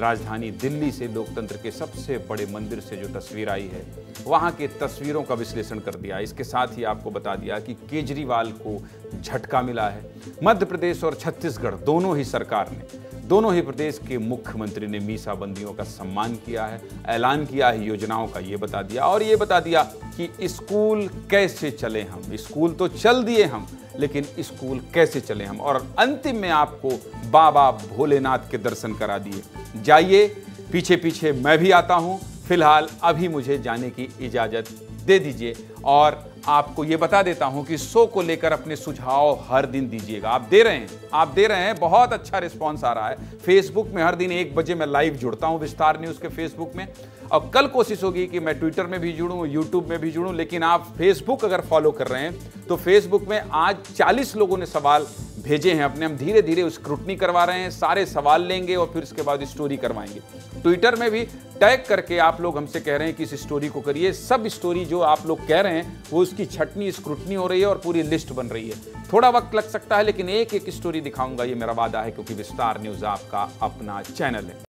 राजधानी दिल्ली से लोकतंत्र के सबसे बड़े मंदिर से जो तस्वीर आई है, वहाँ के तस्वीरों का विश्लेषण कर दिया। इसके साथ ही आपको बता दिया कि केजरीवाल को झटका मिला है। मध्य प्रदेश और छत्तीसगढ़ दोनों ही सरकार ने, दोनों ही प्रदेश के मुख्यमंत्री ने मीसा बंदियों का सम्मान किया है, ऐलान किया है योजनाओं का, ये बता दिया। और ये बता दिया कि स्कूल कैसे चले हम, स्कूल तो चल दिए हम, लेकिन स्कूल कैसे चले हम। और अंतिम में आपको बाबा भोलेनाथ के दर्शन करा दिए। जाइए, पीछे पीछे मैं भी आता हूं। फिलहाल अभी मुझे जाने की इजाज़त दे दीजिए और आपको ये बता देता हूं कि शो को लेकर अपने सुझाव हर दिन दीजिएगा। आप दे रहे हैं, आप दे रहे हैं, बहुत अच्छा रिस्पांस आ रहा है। फेसबुक में हर दिन एक बजे मैं लाइव जुड़ता हूं विस्तार न्यूज़ के फेसबुक में, और कल कोशिश होगी कि मैं ट्विटर में भी जुड़ूं, यूट्यूब में भी जुड़ूं। लेकिन आप फेसबुक अगर फॉलो कर रहे हैं तो फेसबुक में आज चालीस लोगों ने सवाल भेजे हैं अपने। हम धीरे धीरे स्क्रूटनी करवा रहे हैं, सारे सवाल लेंगे और फिर उसके बाद स्टोरी करवाएंगे। ट्विटर में भी टैग करके आप लोग हमसे कह रहे हैं कि इस स्टोरी को करिए। सब स्टोरी जो आप लोग कह रहे हैं वो उसकी छटनी स्क्रूटनी हो रही है और पूरी लिस्ट बन रही है। थोड़ा वक्त लग सकता है, लेकिन एक एक स्टोरी दिखाऊंगा, ये मेरा वादा है, क्योंकि विस्तार न्यूज़ आपका अपना चैनल है।